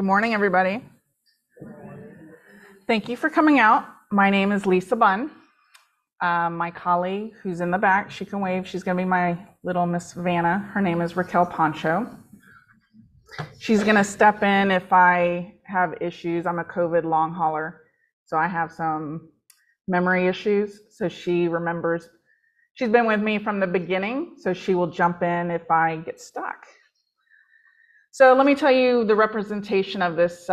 Good morning, everybody. Thank you for coming out. My name is Lisa Bunn. My colleague who's in the back, she can wave. She's going to be my little Miss Vanna. Her name is Raquel Pancho. She's going to step in if I have issues. I'm a COVID long hauler, so I have some memory issues. So she remembers. She's been with me from the beginning, so she will jump in if I get stuck. So let me tell you the representation of this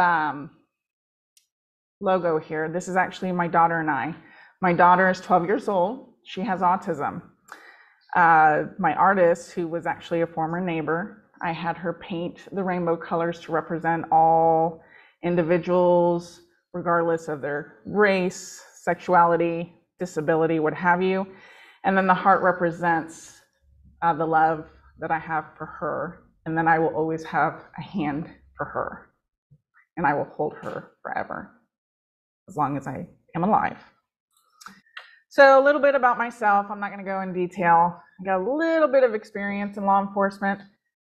logo here. This is actually my daughter and I. My daughter is 12 years old. She has autism. My artist, who was actually a former neighbor, I had her paint the rainbow colors to represent all individuals, regardless of their race, sexuality, disability, what have you. And then the heart represents the love that I have for her. And then I will always have a hand for her. And I will hold her forever, as long as I am alive. So a little bit about myself. I'm not going to go in detail. I got a little bit of experience in law enforcement.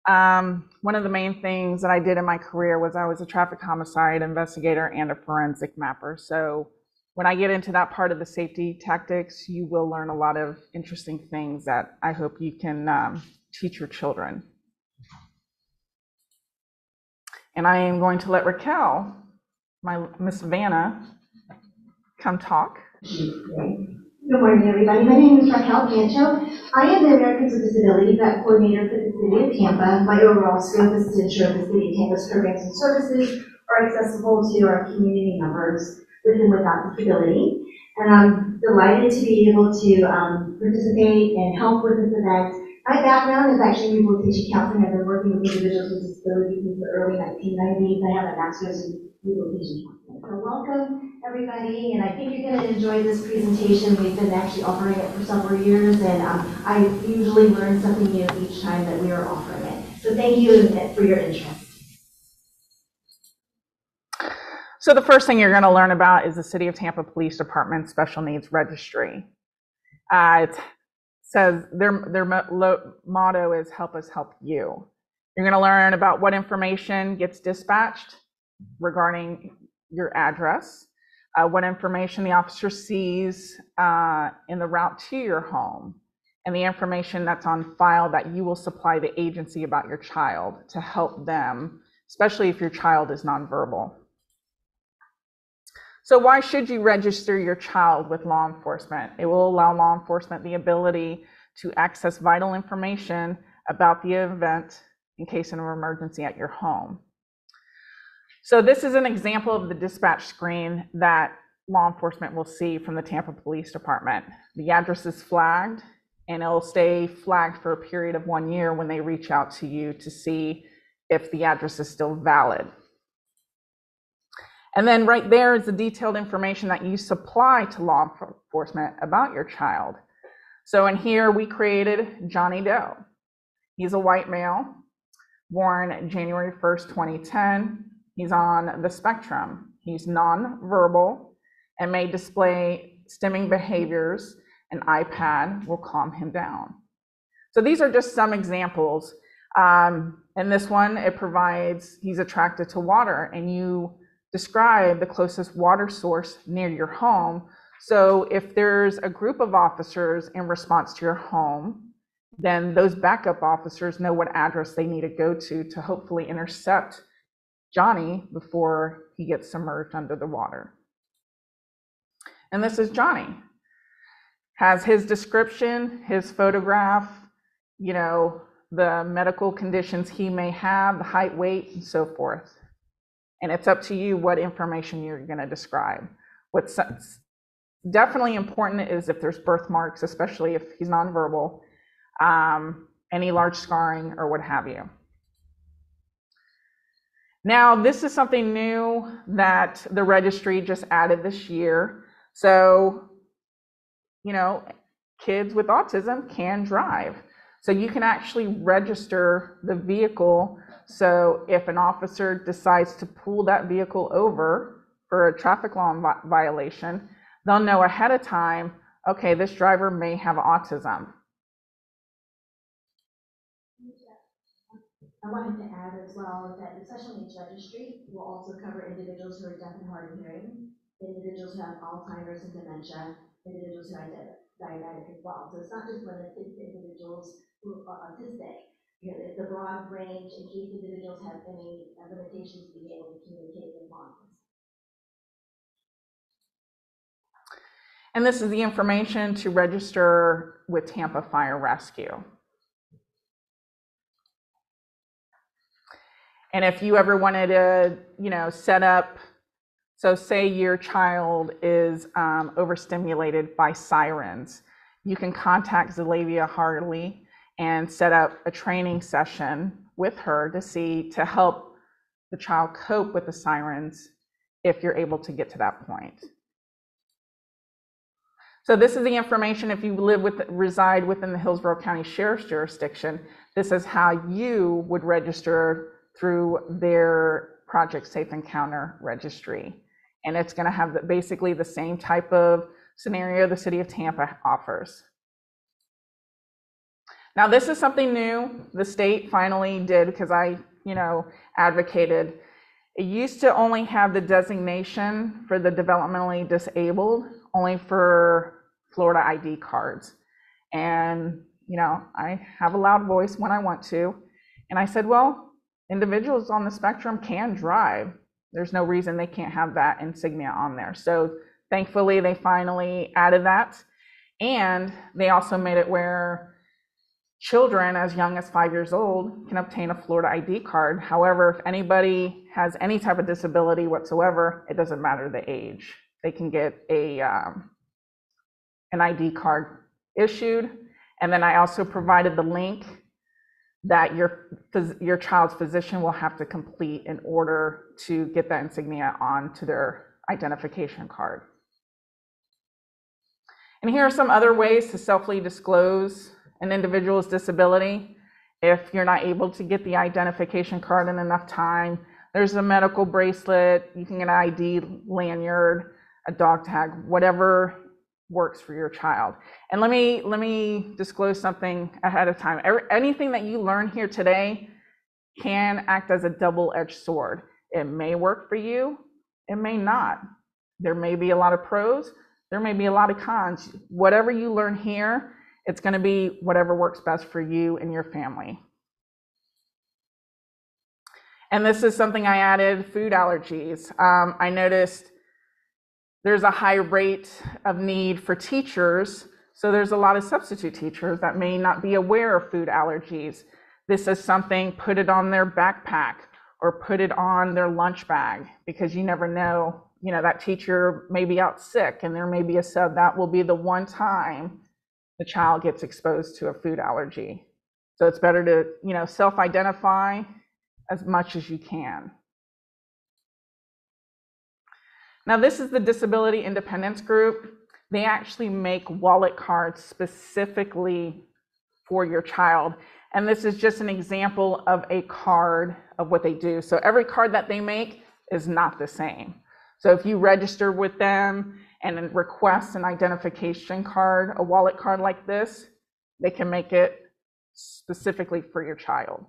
One of the main things that I did in my career was I was a traffic homicide investigator and a forensic mapper. So when I get into that part of the safety tactics, you will learn a lot of interesting things that I hope you can teach your children. And I am going to let Raquel, my Miss Vanna, come talk. Good morning, everybody. My name is Raquel Pancho. I am the Americans with Disabilities Vet Coordinator for the City of Tampa. My overall scope is to ensure the City of Tampa's programs and services are accessible to our community members with and without disability. And I'm delighted to be able to participate and help with this event. My background is actually rehabilitation counseling. I've been working with individuals with disabilities since the early 1990s. I have a master's in rehabilitation counseling. So welcome, everybody, and I think you're going to enjoy this presentation. We've been actually offering it for several years, and I usually learn something new each time that we are offering it. So thank you for your interest. So the first thing you're going to learn about is the City of Tampa Police Department Special Needs Registry. It says their motto is "Help us help you." You're going to learn about what information gets dispatched regarding your address. What information the officer sees in the route to your home, and the information that's on file that you will supply the agency about your child to help them, especially if your child is nonverbal. So why should you register your child with law enforcement? It will allow law enforcement the ability to access vital information about the event in case of an emergency at your home. So this is an example of the dispatch screen that law enforcement will see from the Tampa Police Department. The address is flagged, and it'll stay flagged for a period of 1 year when they reach out to you to see if the address is still valid. And then right there is the detailed information that you supply to law enforcement about your child. So in here, we created Johnny Doe. He's a white male, born January 1st, 2010. He's on the spectrum. He's nonverbal and may display stimming behaviors. An iPad will calm him down. So these are just some examples. And this one, it provides he's attracted to water, and you describe the closest water source near your home. So if there's a group of officers in response to your home, then those backup officers know what address they need to go to hopefully intercept Johnny before he gets submerged under the water. And this is Johnny. Has his description, his photograph, you know, the medical conditions he may have, the height, weight, and so forth. And it's up to you what information you're going to describe. What's definitely important is if there's birthmarks, especially if he's nonverbal, any large scarring or what have you. Now, this is something new that the registry just added this year. So, you know, kids with autism can drive. So you can actually register the vehicle. So if an officer decides to pull that vehicle over for a traffic law violation, they'll know ahead of time, okay, this driver may have autism. I wanted to add as well that the Special Needs Registry will also cover individuals who are deaf and hard of hearing, individuals who have Alzheimer's and dementia, individuals who are diabetic as well. So it's not just limited to individuals who are autistic. You know, it's a broad range in case individuals have any limitations to be able to communicate with ones. And this is the information to register with Tampa Fire Rescue. And if you ever wanted to, you know, set up, so say your child is overstimulated by sirens, you can contact Zalavia Hartley and set up a training session with her to see, to help the child cope with the sirens if you're able to get to that point. So this is the information if you live with, reside within the Hillsborough County Sheriff's jurisdiction. This is how you would register through their Project Safe Encounter Registry. And it's gonna have the, basically the same type of scenario the City of Tampa offers. Now this is something new the state finally did because I, you know, advocated. It used to only have the designation for the developmentally disabled only for Florida ID cards. And, you know, I have a loud voice when I want to. And I said, well, individuals on the spectrum can drive. There's no reason they can't have that insignia on there. So thankfully they finally added that. And they also made it where children as young as 5 years old can obtain a Florida ID card. However, if anybody has any type of disability whatsoever, it doesn't matter the age. They can get a an ID card issued. And then I also provided the link that your child's physician will have to complete in order to get that insignia onto their identification card. And here are some other ways to selfly disclose an individual's disability. If you're not able to get the identification card in enough time, there's a medical bracelet, you can get an ID lanyard, a dog tag, whatever works for your child. And let me disclose something ahead of time. Anything that you learn here today can act as a double-edged sword. It may work for you, it may not. There may be a lot of pros, there may be a lot of cons. Whatever you learn here, it's going to be whatever works best for you and your family. And this is something I added, food allergies. I noticed there's a high rate of need for teachers. So there's a lot of substitute teachers that may not be aware of food allergies. This is something, put it on their backpack or put it on their lunch bag, because you never know, you know, that teacher may be out sick and there may be a sub that will be the one time the child gets exposed to a food allergy. So it's better to, you know, self-identify as much as you can. Now this is the Disability Independence Group. They actually make wallet cards specifically for your child. And this is just an example of a card of what they do. So every card that they make is not the same. So if you register with them and request an identification card, a wallet card like this, they can make it specifically for your child.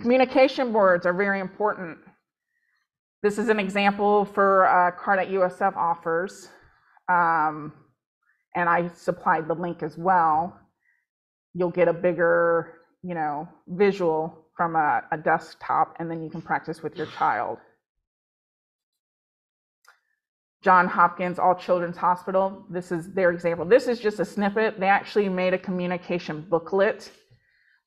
Communication boards are very important. This is an example for a card that USF offers, and I supplied the link as well. You'll get a bigger, you know, visual from a desktop, and then you can practice with your child. John Hopkins All Children's Hospital, this is their example. This is just a snippet. They actually made a communication booklet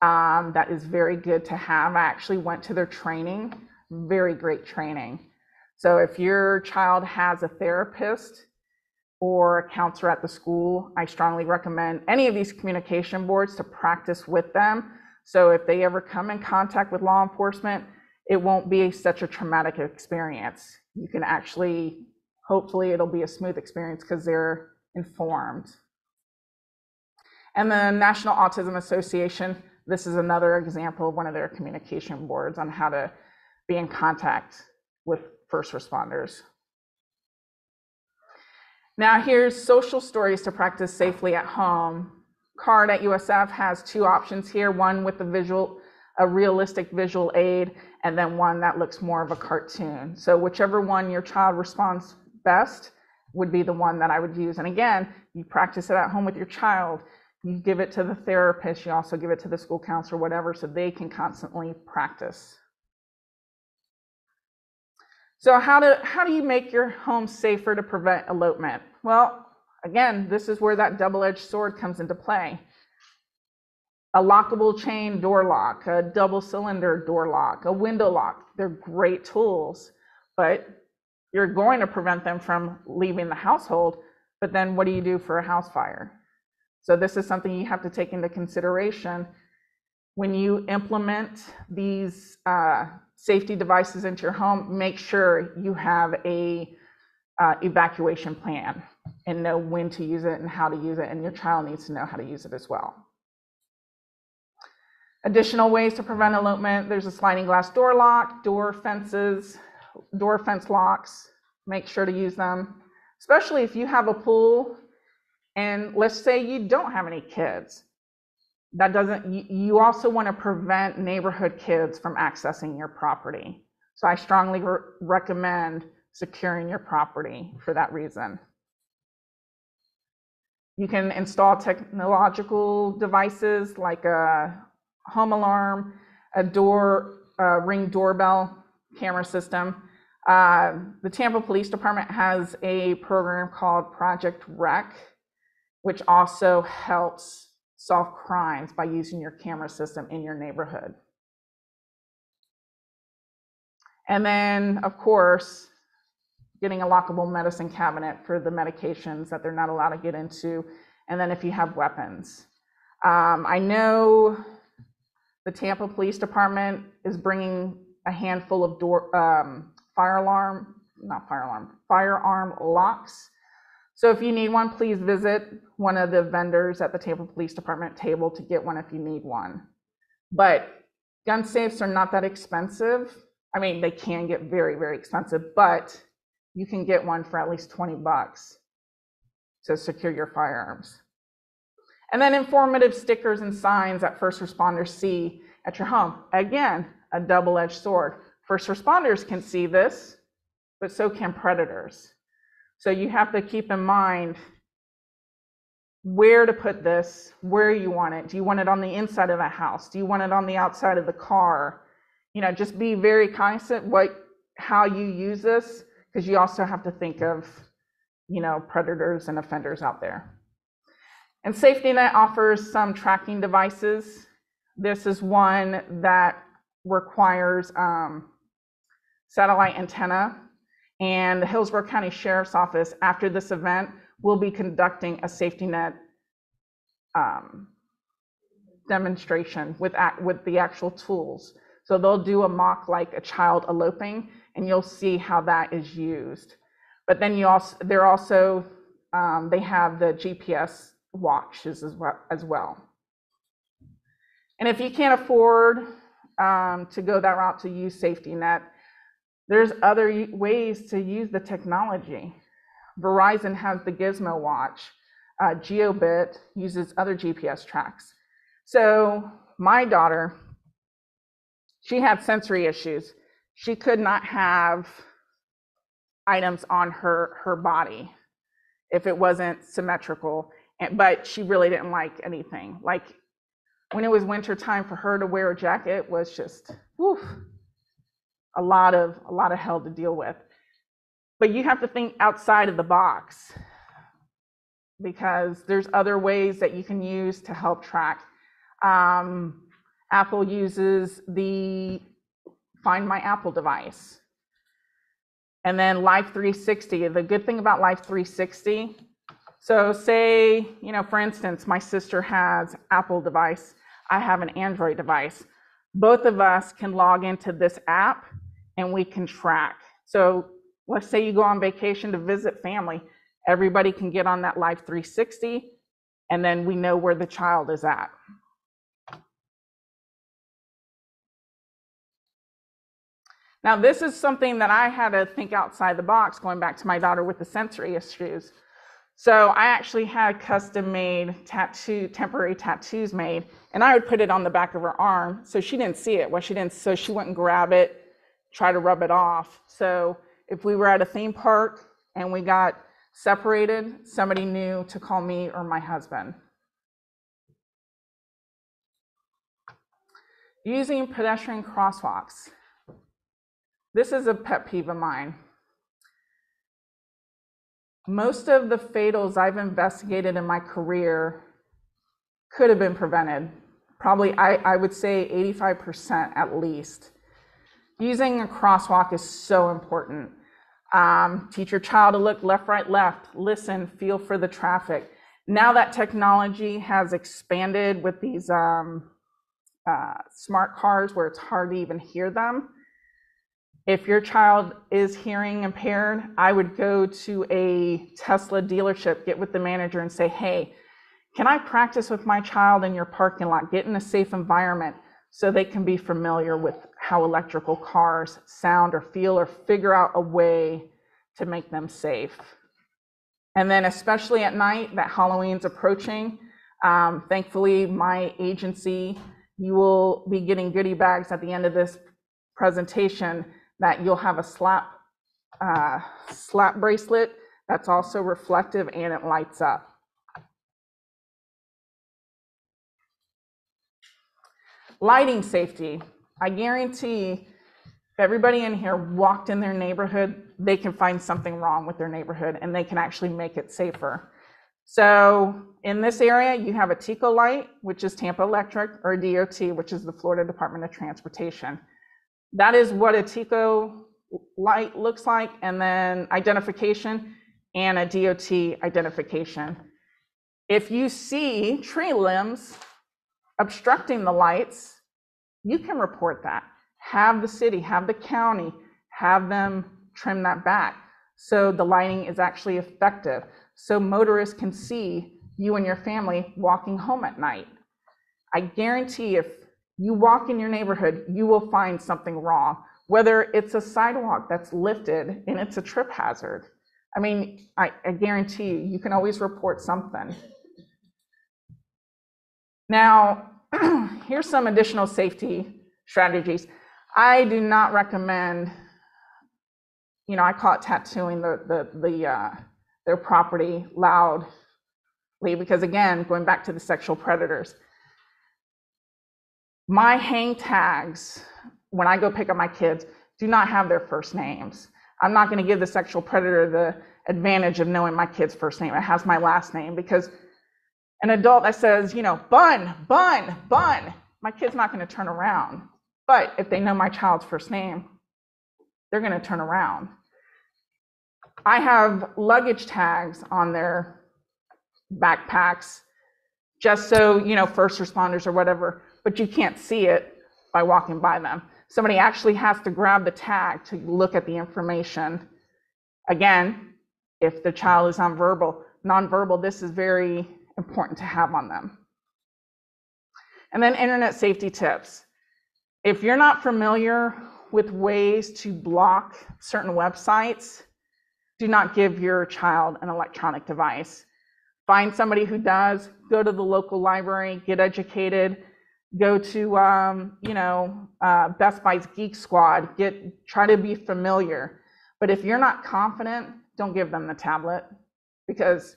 that is very good to have. I actually went to their training, very great training. So if your child has a therapist or a counselor at the school, I strongly recommend any of these communication boards to practice with them. So if they ever come in contact with law enforcement, it won't be such a traumatic experience. You can actually, hopefully it'll be a smooth experience because they're informed. And the National Autism Association, this is another example of one of their communication boards on how to be in contact with first responders. Now here's social stories to practice safely at home CARD at USF has two options here, one with a realistic visual aid, and then one that looks more of a cartoon. So whichever one your child responds best would be the one that I would use. And again, you practice it at home with your child, you give it to the therapist, you also give it to the school counselor, whatever, so they can constantly practice. So how do you make your home safer to prevent elopement? Well, again, this is where that double-edged sword comes into play. A lockable chain door lock, a double cylinder door lock, a window lock, they're great tools, but you're going to prevent them from leaving the household, but then what do you do for a house fire? So this is something you have to take into consideration when you implement these safety devices into your home. Make sure you have a evacuation plan and know when to use it and how to use it, and your child needs to know how to use it as well. Additional ways to prevent elopement, there's a sliding glass door lock, door fences, door fence locks. Make sure to use them, especially if you have a pool. And let's say you don't have any kids. That doesn't, you also want to prevent neighborhood kids from accessing your property. So I strongly recommend securing your property for that reason. You can install technological devices like a home alarm, a ring doorbell camera system. The Tampa Police Department has a program called Project Rec, which also helps solve crimes by using your camera system in your neighborhood. And then, of course, getting a lockable medicine cabinet for the medications that they're not allowed to get into. And then if you have weapons. I know the Tampa Police Department is bringing a handful of firearm locks. So if you need one, please visit one of the vendors at the Tampa Police Department table to get one if you need one. But gun safes are not that expensive. I mean, they can get very, very expensive, but you can get one for at least $20 to secure your firearms. And then informative stickers and signs that first responders see at your home. Again, a double-edged sword. First responders can see this, but so can predators. So you have to keep in mind where to put this, where you want it. Do you want it on the inside of the house? Do you want it on the outside of the car? You know, just be very cognizant how you use this, because you also have to think of, you know, predators and offenders out there. And Safety Net offers some tracking devices. This is one that requires satellite antenna. And the Hillsborough County Sheriff's Office, after this event, will be conducting a Safety Net demonstration with the actual tools. So they'll do a mock like a child eloping, and you'll see how that is used. But then they have the GPS watches as well. And if you can't afford to go that route to use Safety Net, there's other ways to use the technology. Verizon has the Gizmo Watch. GeoBit uses other GPS tracks. So my daughter, she had sensory issues. She could not have items on her body if it wasn't symmetrical, but she really didn't like anything. Like when it was winter time, for her to wear a jacket was just, whew, a lot of hell to deal with. But you have to think outside of the box, because there's other ways that you can use to help track. Apple uses the Find My Apple device. And then Life360, the good thing about Life360, so say, you know, for instance, my sister has Apple device, I have an Android device. Both of us can log into this app and we can track. So let's say you go on vacation to visit family, everybody can get on that Life360, and then we know where the child is at. Now, this is something that I had to think outside the box, going back to my daughter with the sensory issues. So I actually had custom made temporary tattoos made, and I would put it on the back of her arm so she didn't see it. Well, she didn't, so she wouldn't grab it, try to rub it off. So if we were at a theme park and we got separated, somebody knew to call me or my husband. Using pedestrian crosswalks. This is a pet peeve of mine. Most of the fatals I've investigated in my career could have been prevented. Probably, I would say 85% at least. Using a crosswalk is so important. Teach your child to look left, right, left, listen, feel for the traffic. Now that technology has expanded with these smart cars where it's hard to even hear them. If your child is hearing impaired, I would go to a Tesla dealership, get with the manager and say, hey, can I practice with my child in your parking lot, get in a safe environment so they can be familiar with how electrical cars sound or feel, or figure out a way to make them safe. And then especially at night that Halloween's approaching, thankfully my agency, you will be getting goodie bags at the end of this presentation that you'll have a slap bracelet that's also reflective and it lights up. Lighting safety. I guarantee if everybody in here walked in their neighborhood, they can find something wrong with their neighborhood and they can actually make it safer. So in this area, you have a TECO light, which is Tampa Electric, or DOT, which is the Florida Department of Transportation. That is what a TECO light looks like, and then identification and a DOT identification. If you see tree limbs obstructing the lights, you can report that. Have the city, have the county, have them trim that back so the lighting is actually effective, so motorists can see you and your family walking home at night. I guarantee if you walk in your neighborhood, you will find something wrong, whether it's a sidewalk that's lifted and it's a trip hazard. I mean, I guarantee you, you can always report something. Now, here's some additional safety strategies. I do not recommend, you know, I call it tattooing their property loudly, because again, going back to the sexual predators. My hang tags, when I go pick up my kids, do not have their first names. I'm not going to give the sexual predator the advantage of knowing my kid's first name. It has my last name, because an adult that says, you know, Bun, Bun, Bun, my kid's not going to turn around. But if they know my child's first name, they're going to turn around. I have luggage tags on their backpacks, just so, you know, first responders or whatever, but you can't see it by walking by them. Somebody actually has to grab the tag to look at the information. Again, if the child is nonverbal, this is very important to have on them. And then internet safety tips. If you're not familiar with ways to block certain websites, do not give your child an electronic device. Find somebody who does, go to the local library, get educated, go to Best Buy's Geek Squad, try to be familiar. But if you're not confident, don't give them the tablet, because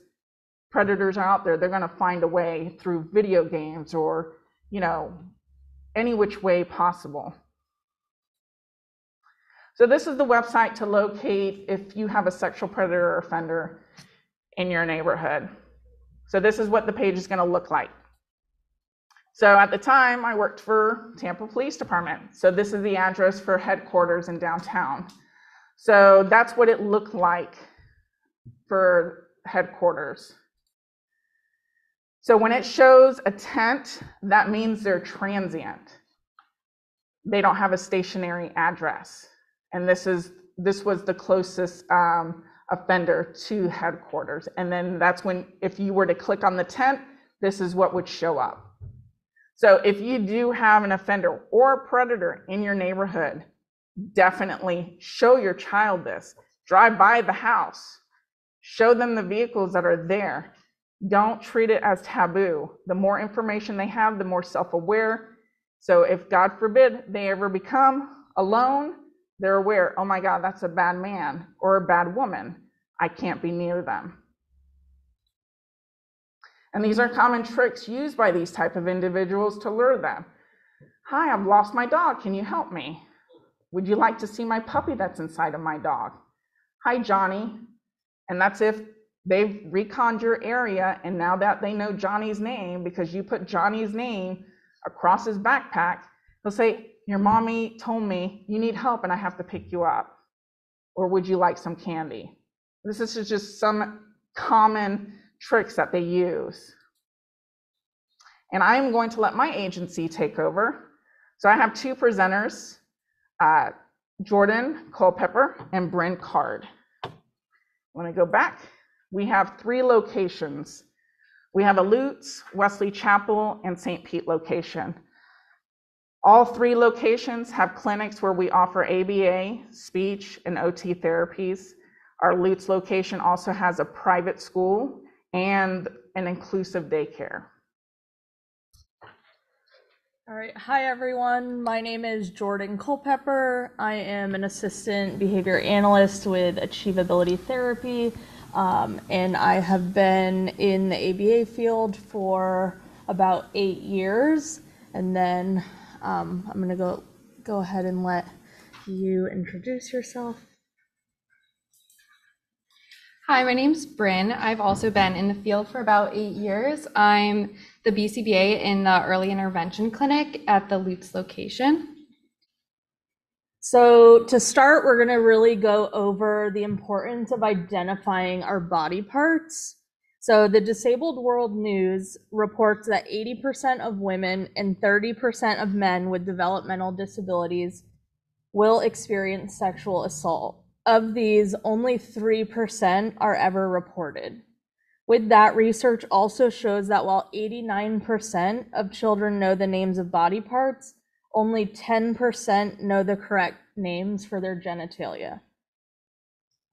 predators are out there. They're going to find a way through video games or, you know, any which way possible. So this is the website to locate if you have a sexual predator or offender in your neighborhood. So this is what the page is going to look like. So at the time, I worked for Tampa Police Department. So this is the address for headquarters in downtown. So that's what it looked like for headquarters. So when it shows a tent, that means they're transient. They don't have a stationary address. And this was the closest offender to headquarters. And then that's when, if you were to click on the tent, this is what would show up. So if you do have an offender or a predator in your neighborhood, definitely show your child this. Drive by the house, Show them the vehicles that are there. Don't treat it as taboo. The more information they have, the more self-aware. So if, God forbid, they ever become alone, they're aware, oh my God, that's a bad man or a bad woman. I can't be near them. And these are common tricks used by these type of individuals to lure them. Hi, I've lost my dog. Can you help me? Would you like to see my puppy that's inside of my dog? Hi, Johnny. And that's if they've reconned your area, and now that they know Johnny's name, because you put Johnny's name across his backpack, they'll say, your mommy told me you need help and I have to pick you up. Or would you like some candy? This is just some common tricks that they use. And I'm going to let my agency take over. So I have two presenters, Jordan Culpepper and Bryn Card. When I go back, we have three locations. We have a Lutz, Wesley Chapel, and St. Pete location. All three locations have clinics where we offer ABA, speech, and OT therapies. Our Lutz location also has a private school and an inclusive daycare. All right, hi everyone. My name is Jordan Culpepper. I am an assistant behavior analyst with Achievability Therapy, and I have been in the ABA field for about 8 years. And then I'm gonna go ahead and let you introduce yourself. Hi, my name's Bryn. I've also been in the field for about 8 years. I'm the BCBA in the Early Intervention Clinic at the Lutz location. So to start, we're going to really go over the importance of identifying our body parts. So the Disabled World News reports that 80% of women and 30% of men with developmental disabilities will experience sexual assault. Of these, only 3% are ever reported. With that, research also shows that while 89% of children know the names of body parts, only 10% know the correct names for their genitalia.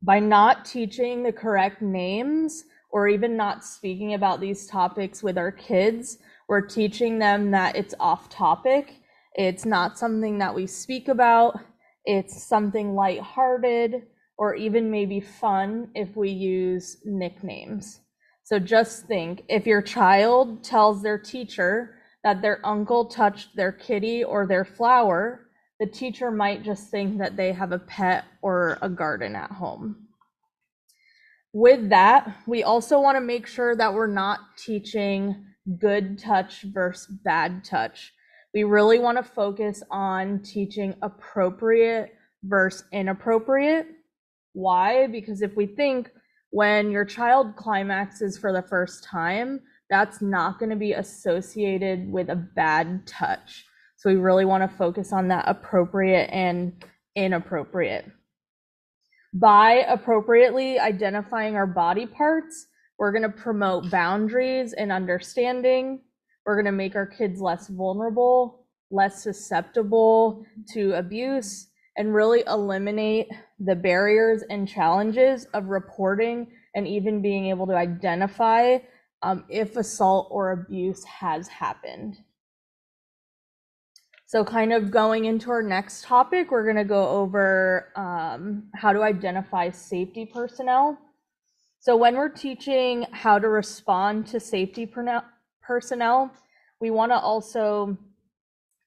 By not teaching the correct names, or even not speaking about these topics with our kids, we're teaching them that it's off topic, it's not something that we speak about, it's something lighthearted or even maybe fun if we use nicknames. So just think, if your child tells their teacher that their uncle touched their kitty or their flower, the teacher might just think that they have a pet or a garden at home. With that, we also want to make sure that we're not teaching good touch versus bad touch. We really want to focus on teaching appropriate versus inappropriate. Why? Because if we think when your child climaxes for the first time, that's not going to be associated with a bad touch. So we really want to focus on that appropriate and inappropriate. By appropriately identifying our body parts, we're going to promote boundaries and understanding. We're going to make our kids less vulnerable, less susceptible to abuse, and really eliminate the barriers and challenges of reporting and even being able to identify if assault or abuse has happened. So kind of going into our next topic, we're going to go over how to identify safety personnel. So when we're teaching how to respond to safety personnel, we want to also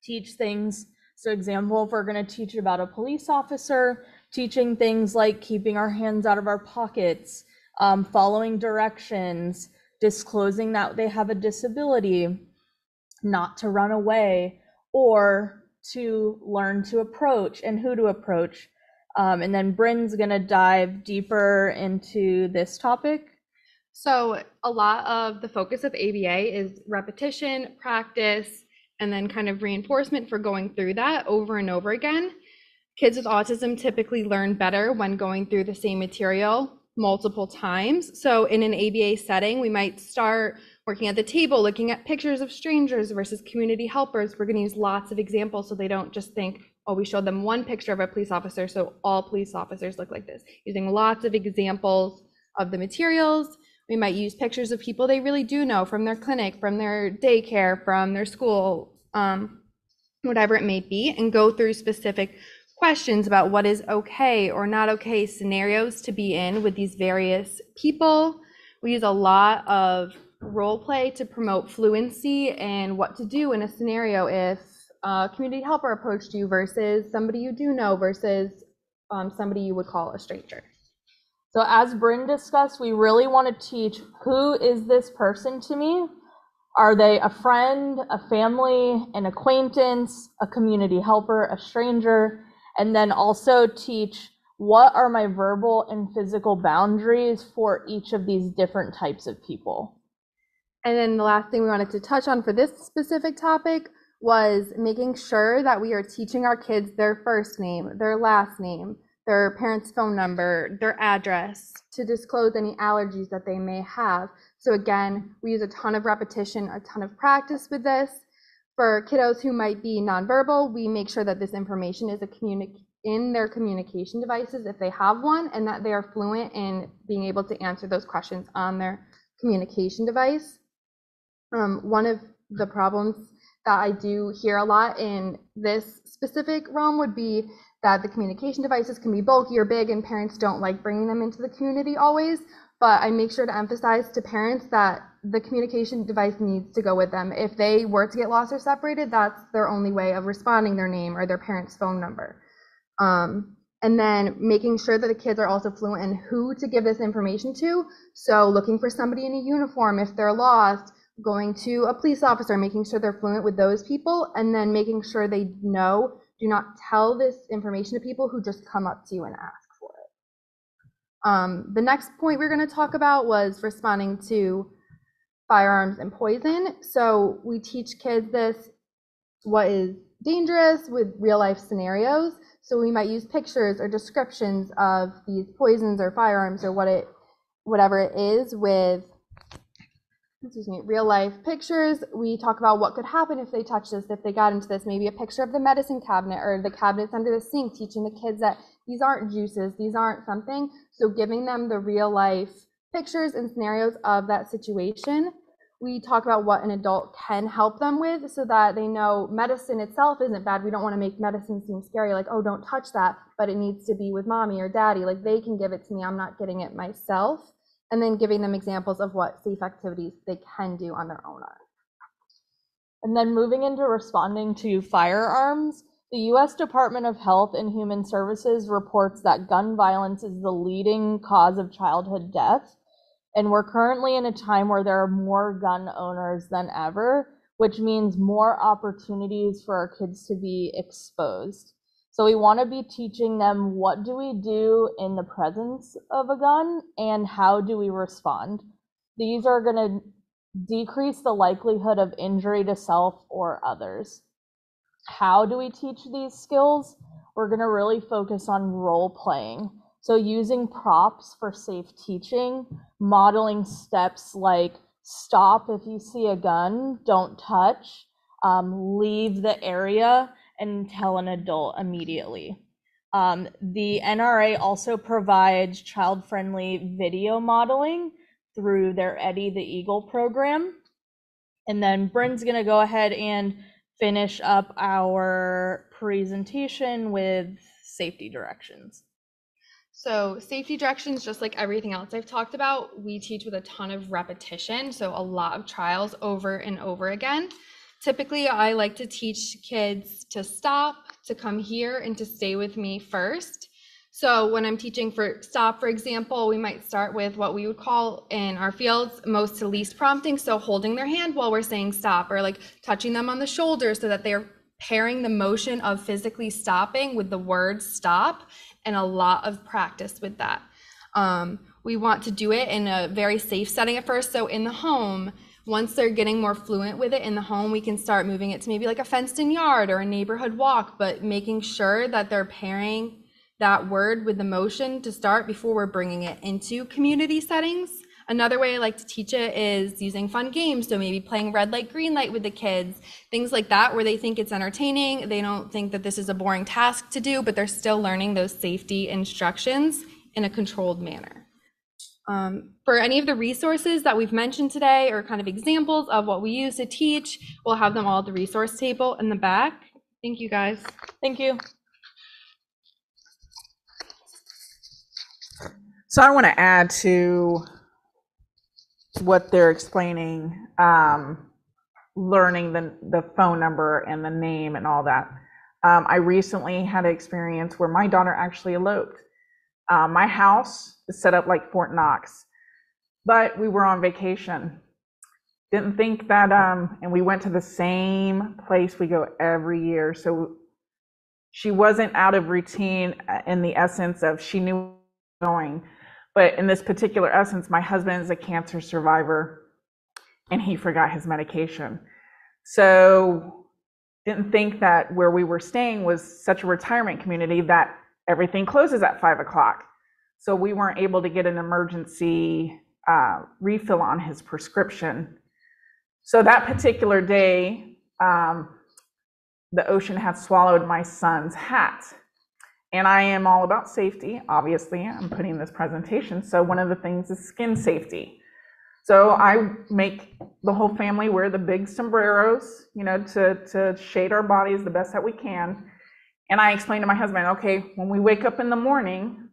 teach things. So example, if we're going to teach about a police officer, teaching things like keeping our hands out of our pockets, following directions, disclosing that they have a disability, not to run away, or to learn to approach and who to approach. And then Bryn's going to dive deeper into this topic. So a lot of the focus of ABA is repetition, practice, and then kind of reinforcement for going through that over and over again. Kids with autism typically learn better when going through the same material multiple times. So in an ABA setting, we might start working at the table, looking at pictures of strangers versus community helpers. We're going to use lots of examples so they don't just think, oh, we showed them one picture of a police officer, so all police officers look like this. Using lots of examples of the materials. We might use pictures of people they really do know from their clinic, from their daycare, from their school, whatever it may be, and go through specific questions about what is okay or not okay scenarios to be in with these various people. We use a lot of role play to promote fluency and what to do in a scenario if a community helper approached you versus somebody you do know versus somebody you would call a stranger. So as Bryn discussed, we really want to teach, who is this person to me? Are they a friend, a family, an acquaintance, a community helper, a stranger? And then also teach, what are my verbal and physical boundaries for each of these different types of people? And then the last thing we wanted to touch on for this specific topic was making sure that we are teaching our kids their first name, their last name, their parents' phone number, their address, to disclose any allergies that they may have. So again, we use a ton of repetition, a ton of practice with this. For kiddos who might be nonverbal, we make sure that this information is in their communication devices if they have one, and that they are fluent in being able to answer those questions on their communication device. One of the problems that I do hear a lot in this specific realm would be that the communication devices can be bulky or big, and parents don't like bringing them into the community always. But I make sure to emphasize to parents that the communication device needs to go with them. If they were to get lost or separated, that's their only way of responding, their name or their parents' phone number. And then making sure that the kids are also fluent in who to give this information to. So looking for somebody in a uniform if they're lost, going to a police officer, making sure they're fluent with those people, and then making sure they know, do not tell this information to people who just come up to you and ask. The next point we're going to talk about was responding to firearms and poison. So we teach kids this, what is dangerous with real life scenarios. So we might use pictures or descriptions of these poisons or firearms or whatever it is with, real life pictures. We talk about what could happen if they touch this, if they got into this, maybe a picture of the medicine cabinet or the cabinets under the sink, teaching the kids that these aren't juices, these aren't something. So giving them the real life pictures and scenarios of that situation. We talk about what an adult can help them with so that they know medicine itself isn't bad. We don't want to make medicine seem scary, like, oh, don't touch that, but it needs to be with mommy or daddy. Like, they can give it to me. I'm not getting it myself. And then giving them examples of what safe activities they can do on their own. And then moving into responding to firearms, the U.S. Department of Health and Human Services reports that gun violence is the leading cause of childhood death. And we're currently in a time where there are more gun owners than ever, which means more opportunities for our kids to be exposed. So we want to be teaching them, what do we do in the presence of a gun and how do we respond? These are going to decrease the likelihood of injury to self or others. How do we teach these skills? We're going to really focus on role playing. So using props for safe teaching, modeling steps like stop if you see a gun, don't touch, leave the area, and tell an adult immediately. The NRA also provides child-friendly video modeling through their Eddie the Eagle program. And then Bryn's going to go ahead and finish up our presentation with safety directions. So safety directions, just like everything else I've talked about, we teach with a ton of repetition, so a lot of trials over and over again. Typically, I like to teach kids to stop, to come here, and to stay with me first. So when I'm teaching for stop, for example, we might start with what we would call in our fields most to least prompting. So holding their hand while we're saying stop, or like touching them on the shoulder so that they're pairing the motion of physically stopping with the word stop, and a lot of practice with that. We want to do it in a very safe setting at first. So in the home, once they're getting more fluent with it in the home, we can start moving it to maybe like a fenced-in yard or a neighborhood walk, but making sure that they're pairing that word with the motion to start before we're bringing it into community settings. Another way I like to teach it is using fun games. So maybe playing red light, green light with the kids, things like that, where they think it's entertaining. They don't think that this is a boring task to do, but they're still learning those safety instructions in a controlled manner. For any of the resources that we've mentioned today or kind of examples of what we use to teach, we'll have them all at the resource table in the back. Thank you guys. Thank you. So I want to add to what they're explaining, learning the phone number and the name and all that. I recently had an experience where my daughter actually eloped. My house is set up like Fort Knox, but we were on vacation. Didn't think that, and we went to the same place we go every year. So she wasn't out of routine in the essence of she knew going. But in this particular essence, my husband is a cancer survivor and he forgot his medication. So didn't think that where we were staying was such a retirement community that everything closes at 5 o'clock. So we weren't able to get an emergency refill on his prescription. So that particular day, the ocean had swallowed my son's hat. And I am all about safety, obviously. I'm putting this presentation. So one of the things is skin safety. So I make the whole family wear the big sombreros, you know, to shade our bodies the best that we can. And I explained to my husband, okay, when we wake up in the morning,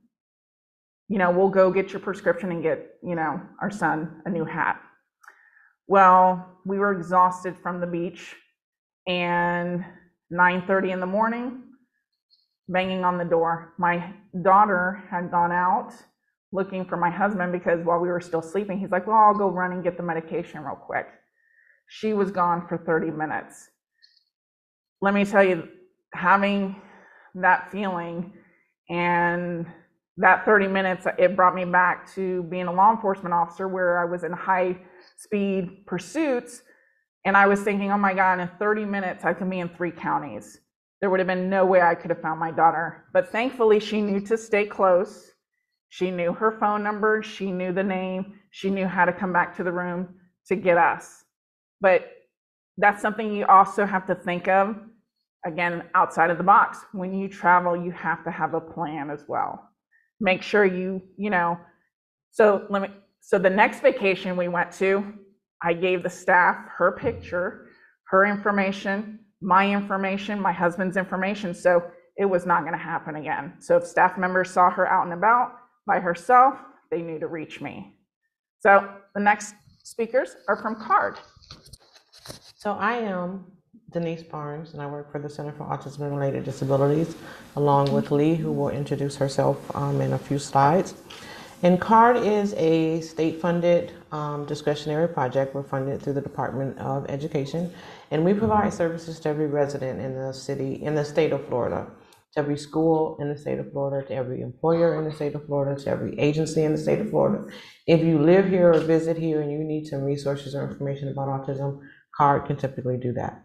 you know, we'll go get your prescription and get, you know, our son a new hat. Well, we were exhausted from the beach, and 9:30 in the morning, banging on the door. My daughter had gone out looking for my husband because while we were still sleeping, he's like, well, I'll go run and get the medication real quick. She was gone for 30 minutes. Let me tell you, having that feeling and that 30 minutes, it brought me back to being a law enforcement officer where I was in high speed pursuits. And I was thinking, oh my God, in 30 minutes, I can be in 3 counties. There would have been no way I could have found my daughter. But thankfully, she knew to stay close. She knew her phone number. She knew the name. She knew how to come back to the room to get us. But that's something you also have to think of, again, outside of the box. When you travel, you have to have a plan as well. Make sure you know. So the next vacation we went to, I gave the staff her picture, her information, my information, my husband's information, so it was not going to happen again. So if staff members saw her out and about by herself, they knew to reach me. So the next speakers are from CARD. So I am Denise Barnes, and I work for the Center for Autism and Related Disabilities, along with Lee, who will introduce herself in a few slides. And CARD is a state-funded discretionary project. We're funded through the Department of Education, and we provide services to every resident in the city, in the state of Florida, to every school in the state of Florida, to every employer in the state of Florida, to every agency in the state of Florida. If you live here or visit here and you need some resources or information about autism, CARD can typically do that.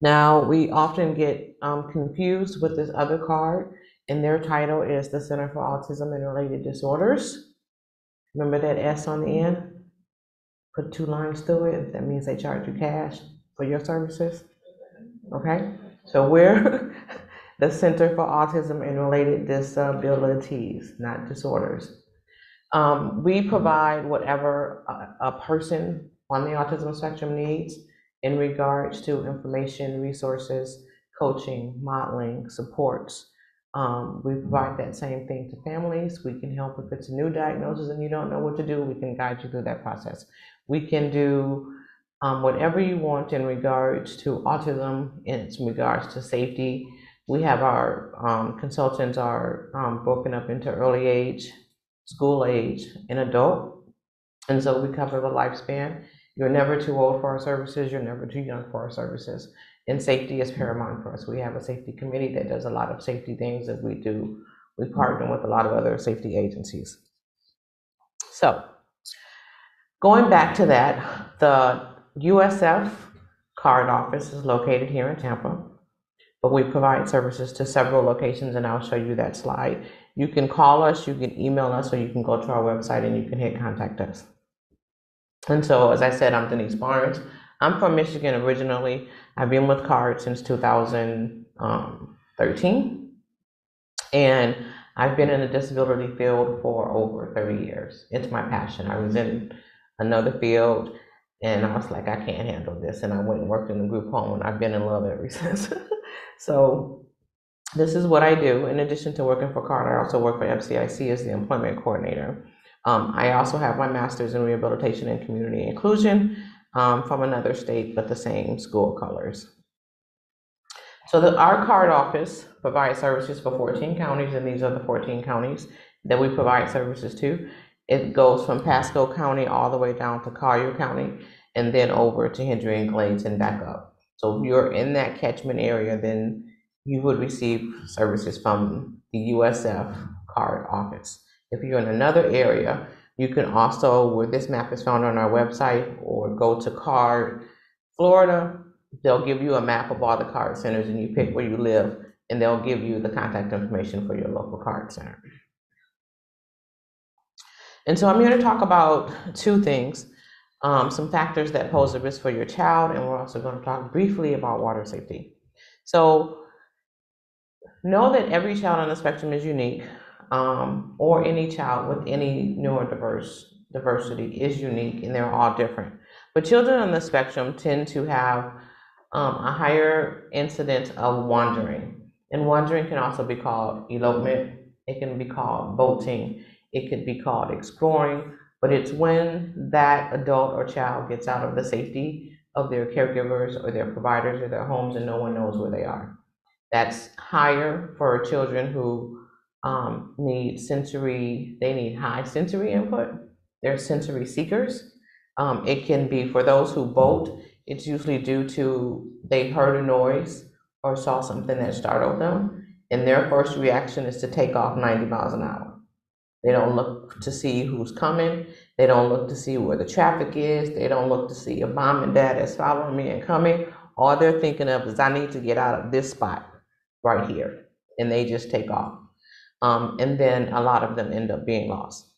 Now, we often get confused with this other CARD, and their title is the Center for Autism and Related Disorders. Remember that S on the end? Put 2 lines through it. That means they charge you cash for your services. Okay? So we're the Center for Autism and Related Disabilities, not disorders. We provide whatever a person on the autism spectrum needs in regards to information, resources, coaching, modeling, supports. We provide that same thing to families. We can help if it's a new diagnosis and you don't know what to do. We can guide you through that process. We can do whatever you want in regards to autism, in regards to safety. We have our consultants are broken up into early age, school age, and adult. And so we cover the lifespan. You're never too old for our services. You're never too young for our services. And safety is paramount for us. We have a safety committee that does a lot of safety things that we do. We partner with a lot of other safety agencies. So going back to that, the USF CARD office is located here in Tampa, but we provide services to several locations, and I'll show you that slide. You can call us, you can email us, or you can go to our website and you can hit contact us. And so, as I said, I'm Denise Barnes. I'm from Michigan originally. I've been with CARD since 2013, and I've been in the disability field for over 30 years. It's my passion. I was in another field and I was like, I can't handle this. And I went and worked in a group home and I've been in love ever since. So this is what I do. In addition to working for CARD, I also work for FCIC as the employment coordinator. I also have my master's in rehabilitation and community inclusion from another state, but the same school colors. So our CARD office provides services for 14 counties, and these are the 14 counties that we provide services to. It goes from Pasco County all the way down to Collier County, and then over to Hendry and Glades and back up. So if you're in that catchment area, then you would receive services from the USF CARD office. If you're in another area, you can also, where this map is found on our website, or go to CARD Florida. They'll give you a map of all the CARD centers, and you pick where you live, and they'll give you the contact information for your local CARD center. And so I'm here to talk about two things, some factors that pose a risk for your child, and we're also going to talk briefly about water safety. So know that every child on the spectrum is unique, or any child with any neurodiversity is unique, and they're all different. But children on the spectrum tend to have a higher incidence of wandering. And wandering can also be called elopement, it can be called bolting, it could be called exploring, but it's when that adult or child gets out of the safety of their caregivers or their providers or their homes and no one knows where they are. That's higher for children who they need high sensory input. They're sensory seekers. It can be for those who bolt, it's usually due to they heard a noise or saw something that startled them, and their first reaction is to take off 90 miles an hour. They don't look to see who's coming. They don't look to see where the traffic is. They don't look to see if mom and dad is following me and coming. All they're thinking of is, I need to get out of this spot right here. And they just take off. And then a lot of them end up being lost.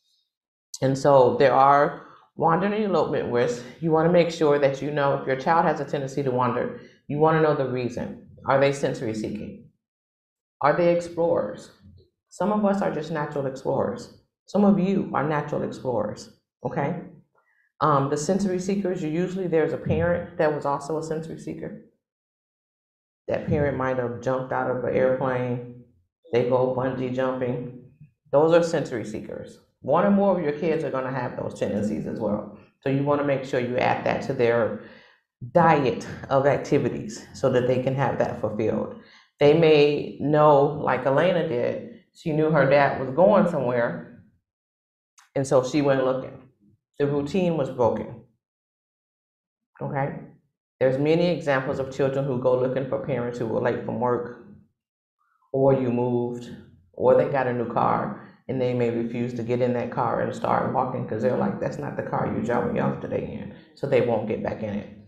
And so there are wandering elopement risks. You want to make sure that you know if your child has a tendency to wander, you want to know the reason. Are they sensory seeking? Are they explorers? Some of us are just natural explorers. Some of you are natural explorers, okay? The sensory seekers, there's a parent that was also a sensory seeker. That parent might have jumped out of an airplane. They go bungee jumping. Those are sensory seekers. One or more of your kids are gonna have those tendencies as well. So you wanna make sure you add that to their diet of activities so that they can have that fulfilled. They may know, like Elena did, she knew her dad was going somewhere, and so she went looking. The routine was broken, okay? There's many examples of children who go looking for parents who were late from work, or you moved, or they got a new car, and they may refuse to get in that car and start walking because they're like, that's not the car you dropped me off today in, so they won't get back in it.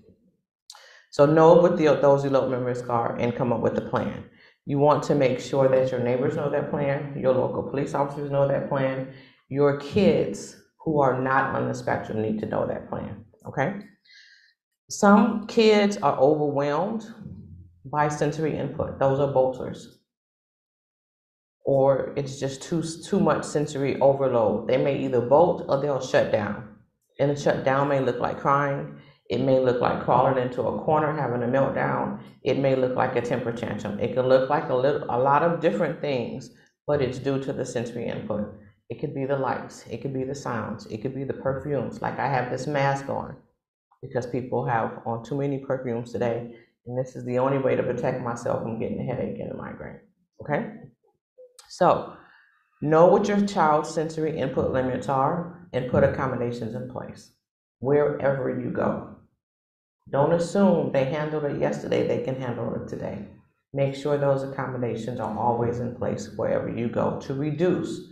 So know what those elopement risks are and come up with a plan. You want to make sure that your neighbors know that plan, your local police officers know that plan, your kids who are not on the spectrum need to know that plan, okay? Some kids are overwhelmed by sensory input. Those are bolters. Or it's just too much sensory overload. They may either bolt or they'll shut down. And the shutdown may look like crying. It may look like crawling into a corner, having a meltdown. It may look like a temper tantrum. It can look like a lot of different things, but it's due to the sensory input. It could be the lights. It could be the sounds. It could be the perfumes. Like I have this mask on because people have on too many perfumes today. And this is the only way to protect myself from getting a headache and a migraine, okay? So know what your child's sensory input limits are and put accommodations in place wherever you go. Don't assume they handled it yesterday, they can handle it today. Make sure those accommodations are always in place wherever you go to reduce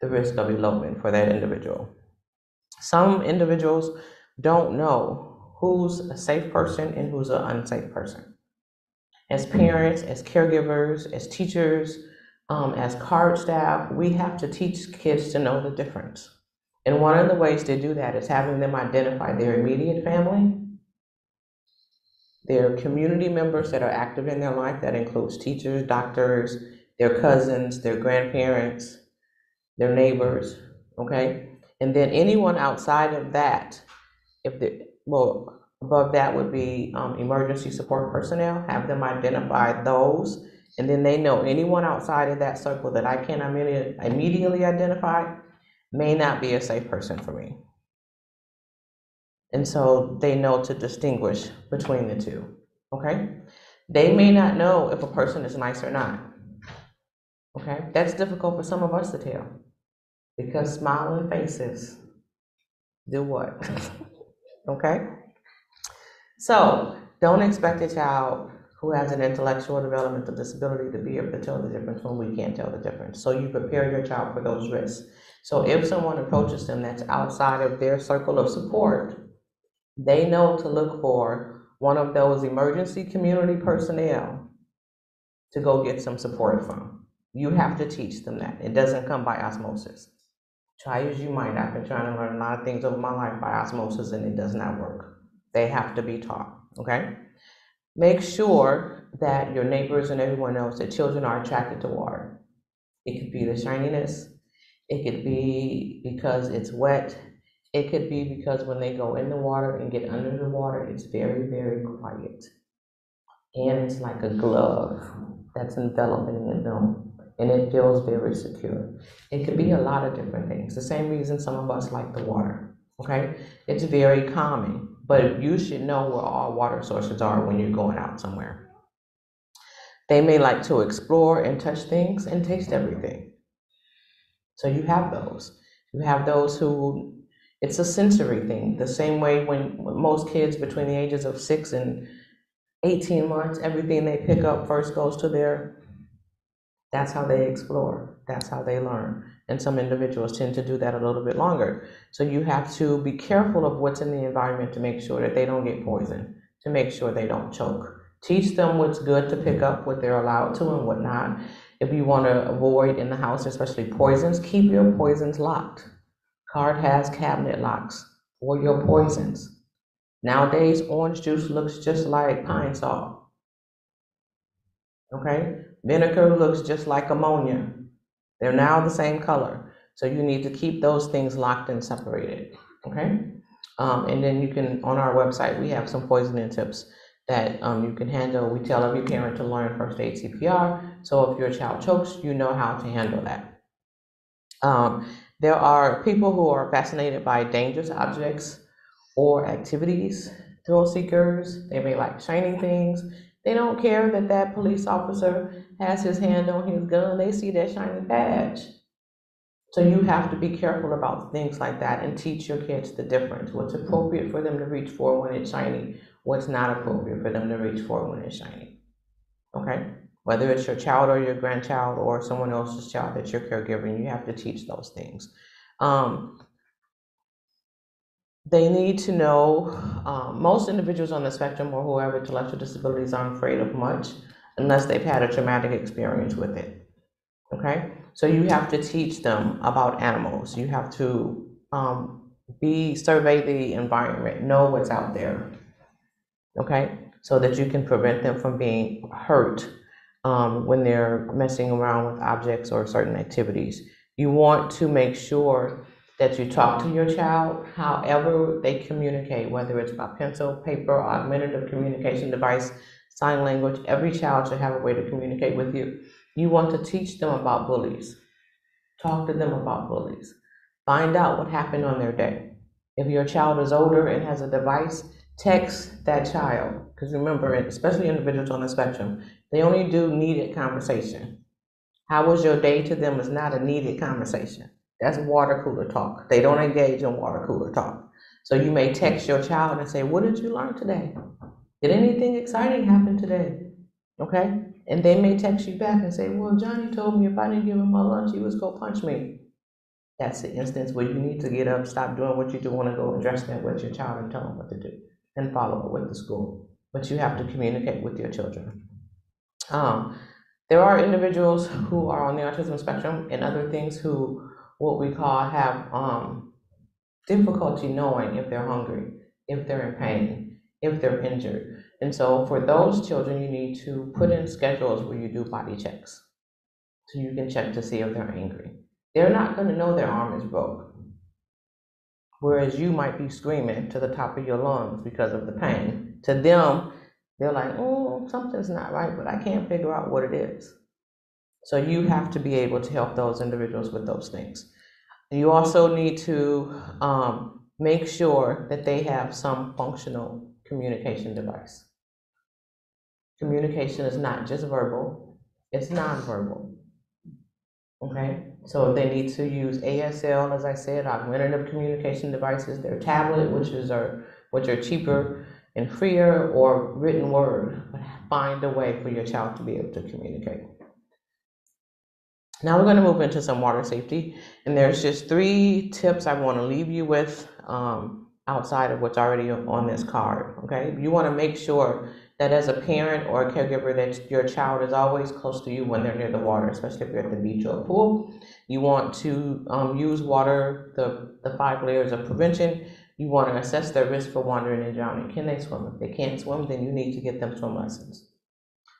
the risk of elopement for that individual. Some individuals don't know who's a safe person and who's an unsafe person. As parents, as caregivers, as teachers, as CARD staff, we have to teach kids to know the difference. And one of the ways to do that is having them identify their immediate family, their community members that are active in their life, that includes teachers, doctors, their cousins, their grandparents, their neighbors, okay? And then anyone outside of that, if the, well, above that would be emergency support personnel, have them identify those, and then they know anyone outside of that circle that I can immediately identify may not be a safe person for me. And so they know to distinguish between the two, okay? They may not know if a person is nice or not, okay? That's difficult for some of us to tell because smiling faces do what, okay? So don't expect a child who has an intellectual developmental disability to be able to tell the difference when we can't tell the difference. So you prepare your child for those risks. So if someone approaches them that's outside of their circle of support, they know to look for one of those emergency community personnel to go get some support from. You have to teach them that. It doesn't come by osmosis. Try as you might. I've been trying to learn a lot of things over my life by osmosis, and it does not work. They have to be taught, okay? Make sure that your neighbors and everyone knows that children are attracted to water. It could be the shininess. It could be because it's wet. It could be because when they go in the water and get under the water, it's very, very quiet. And it's like a glove that's enveloping in them, and it feels very secure. It could be a lot of different things. The same reason some of us like the water, okay? It's very calming. But you should know where all water sources are when you're going out somewhere. They may like to explore and touch things and taste everything. So you have those. You have those who, it's a sensory thing. The same way when most kids between the ages of 6 and 18 months, everything they pick up first goes to their, that's how they explore, that's how they learn. And some individuals tend to do that a little bit longer. So you have to be careful of what's in the environment to make sure that they don't get poisoned, to make sure they don't choke. Teach them what's good to pick up, what they're allowed to and what not. If you want to avoid in the house, especially poisons, keep your poisons locked. CARD has cabinet locks for your poisons. Nowadays, orange juice looks just like pine salt, okay? Vinegar looks just like ammonia. They're now the same color, so you need to keep those things locked and separated, okay? And then you can, on our website, we have some poisoning tips that you can handle. We tell every parent to learn first aid CPR, so if your child chokes, you know how to handle that. There are people who are fascinated by dangerous objects or activities, thrill seekers. They may like shiny things. They don't care that that police officer has his hand on his gun. They see that shiny badge. So you have to be careful about things like that and teach your kids the difference. What's appropriate for them to reach for when it's shiny, what's not appropriate for them to reach for when it's shiny, okay? Whether it's your child or your grandchild or someone else's child that you're caregiving, you have to teach those things. They need to know, most individuals on the spectrum or who have intellectual disabilities aren't afraid of much, unless they've had a traumatic experience with it, okay? So you have to teach them about animals. You have to survey the environment, know what's out there, okay? So that you can prevent them from being hurt when they're messing around with objects or certain activities. You want to make sure that you talk to your child however they communicate, whether it's by pencil, paper, augmentative communication device, sign language. Every child should have a way to communicate with you. You want to teach them about bullies. Talk to them about bullies. Find out what happened on their day. If your child is older and has a device, text that child. Because remember, especially individuals on the spectrum, they only do needed conversation. How was your day to them is not a needed conversation. That's water cooler talk. They don't engage in water cooler talk. So you may text your child and say, what did you learn today? Did anything exciting happen today? Okay? And they may text you back and say, well, Johnny told me if I didn't give him my lunch, he was gonna punch me. That's the instance where you need to get up, stop doing what you do, want to go address that with your child and tell them what to do and follow up with the school. But you have to communicate with your children. There are individuals who are on the autism spectrum and other things who, what we call, have difficulty knowing if they're hungry, if they're in pain, if they're injured. And so for those children, you need to put in schedules where you do body checks. so you can check to see if they're angry. They're not going to know their arm is broke, whereas you might be screaming to the top of your lungs because of the pain. To them, they're like, oh, something's not right, but I can't figure out what it is. So you have to be able to help those individuals with those things. You also need to make sure that they have some functional communication device. Communication is not just verbal, it's nonverbal, okay? So if they need to use ASL, as I said, augmentative communication devices, their tablet, which are cheaper and freer, or written word, but find a way for your child to be able to communicate. Now we're going to move into some water safety, and there's just 3 tips I want to leave you with outside of what's already on this card, okay? You want to make sure that as a parent or a caregiver that your child is always close to you when they're near the water, especially if you're at the beach or a pool. You want to use water, the 5 layers of prevention. You want to assess their risk for wandering and drowning. Can they swim? If they can't swim, then you need to get them swim lessons.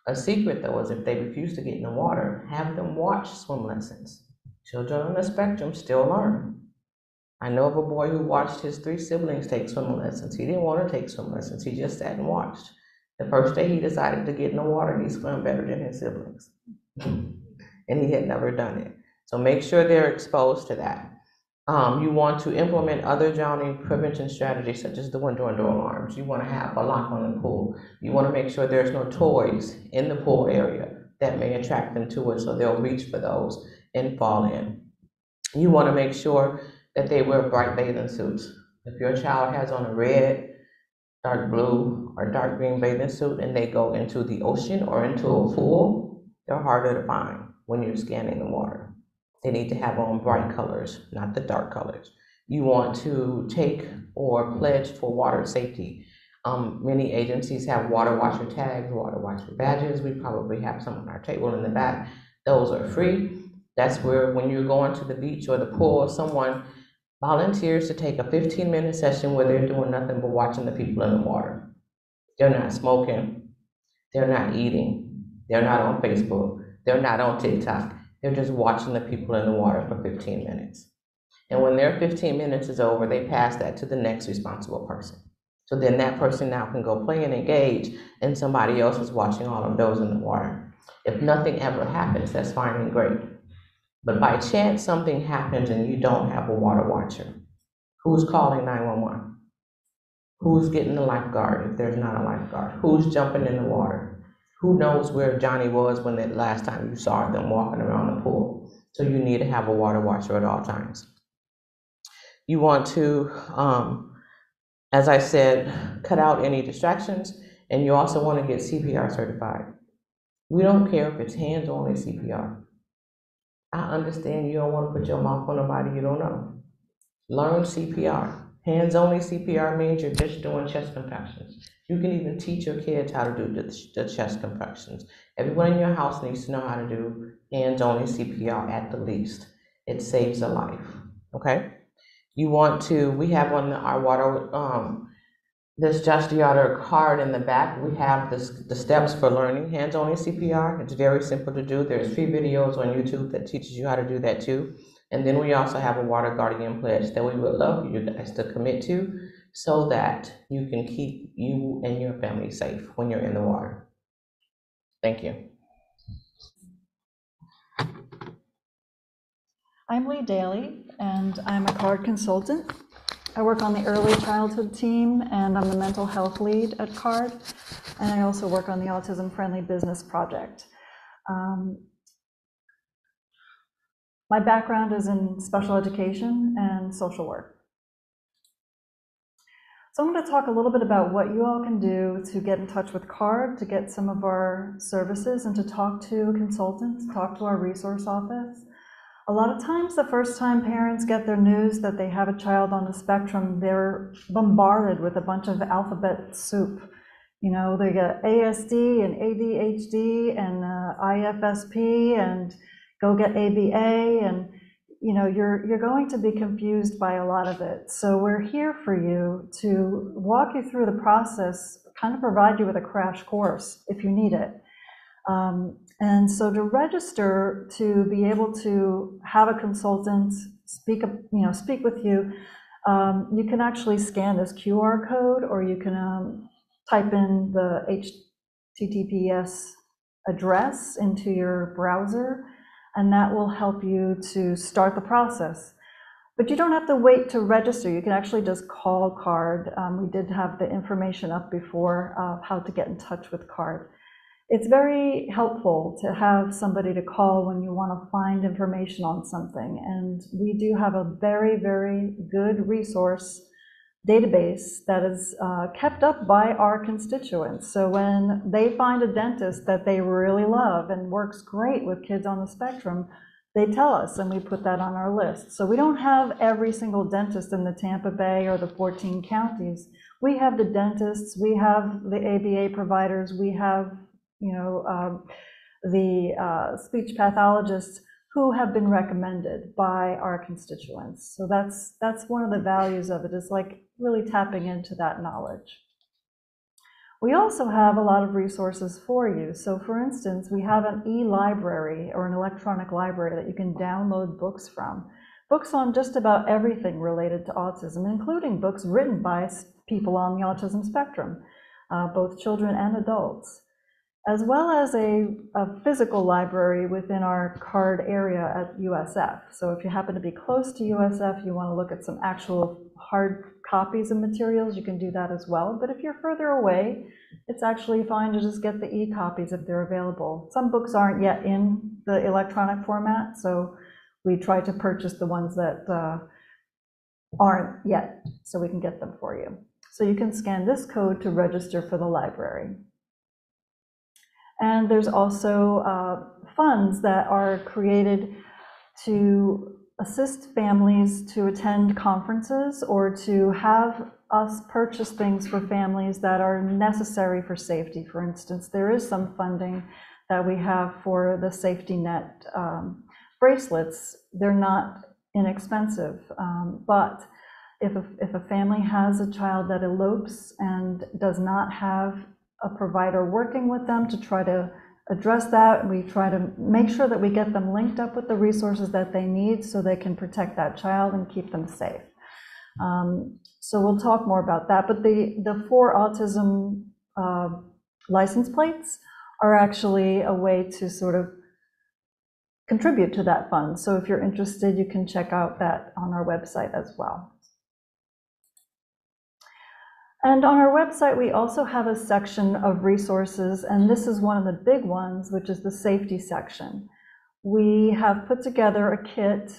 A secret, though, is if they refuse to get in the water, have them watch swim lessons. Children on the spectrum still learn. I know of a boy who watched his 3 siblings take swim lessons. He didn't want to take swim lessons. He just sat and watched. The first day he decided to get in the water, he swam better than his siblings. And he had never done it. So make sure they're exposed to that. You want to implement other drowning prevention strategies, such as the window and door alarms. You want to have a lock on the pool. You want to make sure there's no toys in the pool area that may attract them to it, so they'll reach for those and fall in. You want to make sure that they wear bright bathing suits. If your child has on a red, dark blue, or dark green bathing suit and they go into the ocean or into a pool, they're harder to find when you're scanning the water. They need to have on bright colors, not the dark colors. You want to take or pledge for water safety. Many agencies have water washer tags, water washer badges. We probably have some on our table in the back. Those are free. That's where when you're going to the beach or the pool, someone volunteers to take a 15-minute session where they're doing nothing but watching the people in the water. They're not smoking. They're not eating. They're not on Facebook. They're not on TikTok. They're just watching the people in the water for 15 minutes. And when their 15 minutes is over, they pass that to the next responsible person. So then that person now can go play and engage, and somebody else is watching all of those in the water. If nothing ever happens, that's fine and great. But by chance something happens and you don't have a water watcher, who's calling 911? Who's getting the lifeguard if there's not a lifeguard? Who's jumping in the water? Who knows where Johnny was when the last time you saw them walking around the pool? So you need to have a water watcher at all times. You want to, as I said, cut out any distractions, and you also want to get CPR certified. We don't care if it's hands-only CPR. I understand you don't want to put your mouth on nobody you don't know. Learn CPR. Hands-only CPR means you're just doing chest contractions. You can even teach your kids how to do the chest contractions. Everyone in your house needs to know how to do hands-only CPR at the least. It saves a life, okay? You want to, we have on our water, this Josh D'Auto card in the back, we have the steps for learning hands-only CPR. It's very simple to do. There's free videos on YouTube that teaches you how to do that too. And then we also have a water guardian pledge that we would love for you guys to commit to so that you can keep you and your family safe when you're in the water. Thank you. I'm Lee Daly, and I'm a CARD consultant. I work on the early childhood team, and I'm the mental health lead at CARD. And I also work on the Autism Friendly Business Project. My background is in special education and social work. So I'm going to talk a little bit about what you all can do to get in touch with CARD, to get some of our services, and to talk to a consultant, to talk to our resource office. A lot of times the first time parents get their news that they have a child on the spectrum, they're bombarded with a bunch of alphabet soup. You know, they get ASD and ADHD and IFSP and go get ABA, and you know, you're going to be confused by a lot of it. So we're here for you to walk you through the process, kind of provide you with a crash course if you need it. And so to register, to be able to have a consultant speak with you, you can actually scan this QR code, or you can type in the HTTPS address into your browser, and that will help you to start the process. But you don't have to wait to register. You can actually just call CARD. We did have the information up before of how to get in touch with CARD. It's very helpful to have somebody to call when you want to find information on something. And we do have a very, very good resource database that is kept up by our constituents. So when they find a dentist that they really love and works great with kids on the spectrum, they tell us, and we put that on our list. So we don't have every single dentist in the Tampa Bay or the 14 counties. We have the dentists, we have the ABA providers, we have the speech pathologists who have been recommended by our constituents. So that's one of the values of it, is like really tapping into that knowledge. We also have a lot of resources for you. So for instance, we have an e-library, or an electronic library, that you can download books from. Books on just about everything related to autism, including books written by people on the autism spectrum, both children and adults, as well as a physical library within our CARD area at USF. So if you happen to be close to USF, you want to look at some actual hard copies of materials, you can do that as well. But if you're further away, it's actually fine to just get the e-copies if they're available. Some books aren't yet in the electronic format, so we try to purchase the ones that aren't yet, so we can get them for you. So you can scan this code to register for the library. And there's also funds that are created to assist families to attend conferences, or to have us purchase things for families that are necessary for safety. For instance, there is some funding that we have for the Safety Net bracelets. They're not inexpensive, but if a family has a child that elopes and does not have a provider working with them to try to address that, we try to make sure that we get them linked up with the resources that they need so they can protect that child and keep them safe. So we'll talk more about that, but the 4 autism license plates are actually a way to sort of contribute to that fund. So if you're interested, you can check out that on our website as well. And on our website, we also have a section of resources, and this is one of the big ones, which is the safety section. We have put together a kit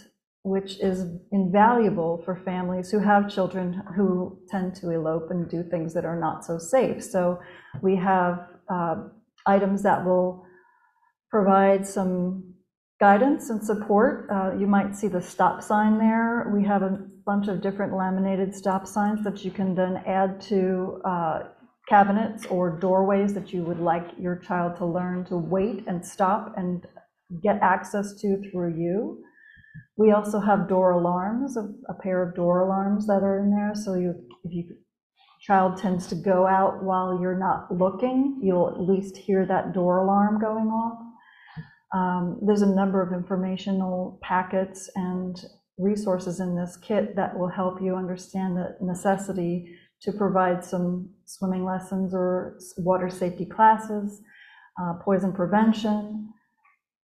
which is invaluable for families who have children who tend to elope and do things that are not so safe. So we have items that will provide some guidance and support. You might see the stop sign there. We have a bunch of different laminated stop signs that you can then add to cabinets or doorways that you would like your child to learn to wait and stop and get access to through you. We also have door alarms, a pair of door alarms that are in there. So if your child tends to go out while you're not looking, you'll at least hear that door alarm going off. There's a number of informational packets and resources in this kit that will help you understand the necessity to provide some swimming lessons or water safety classes, poison prevention.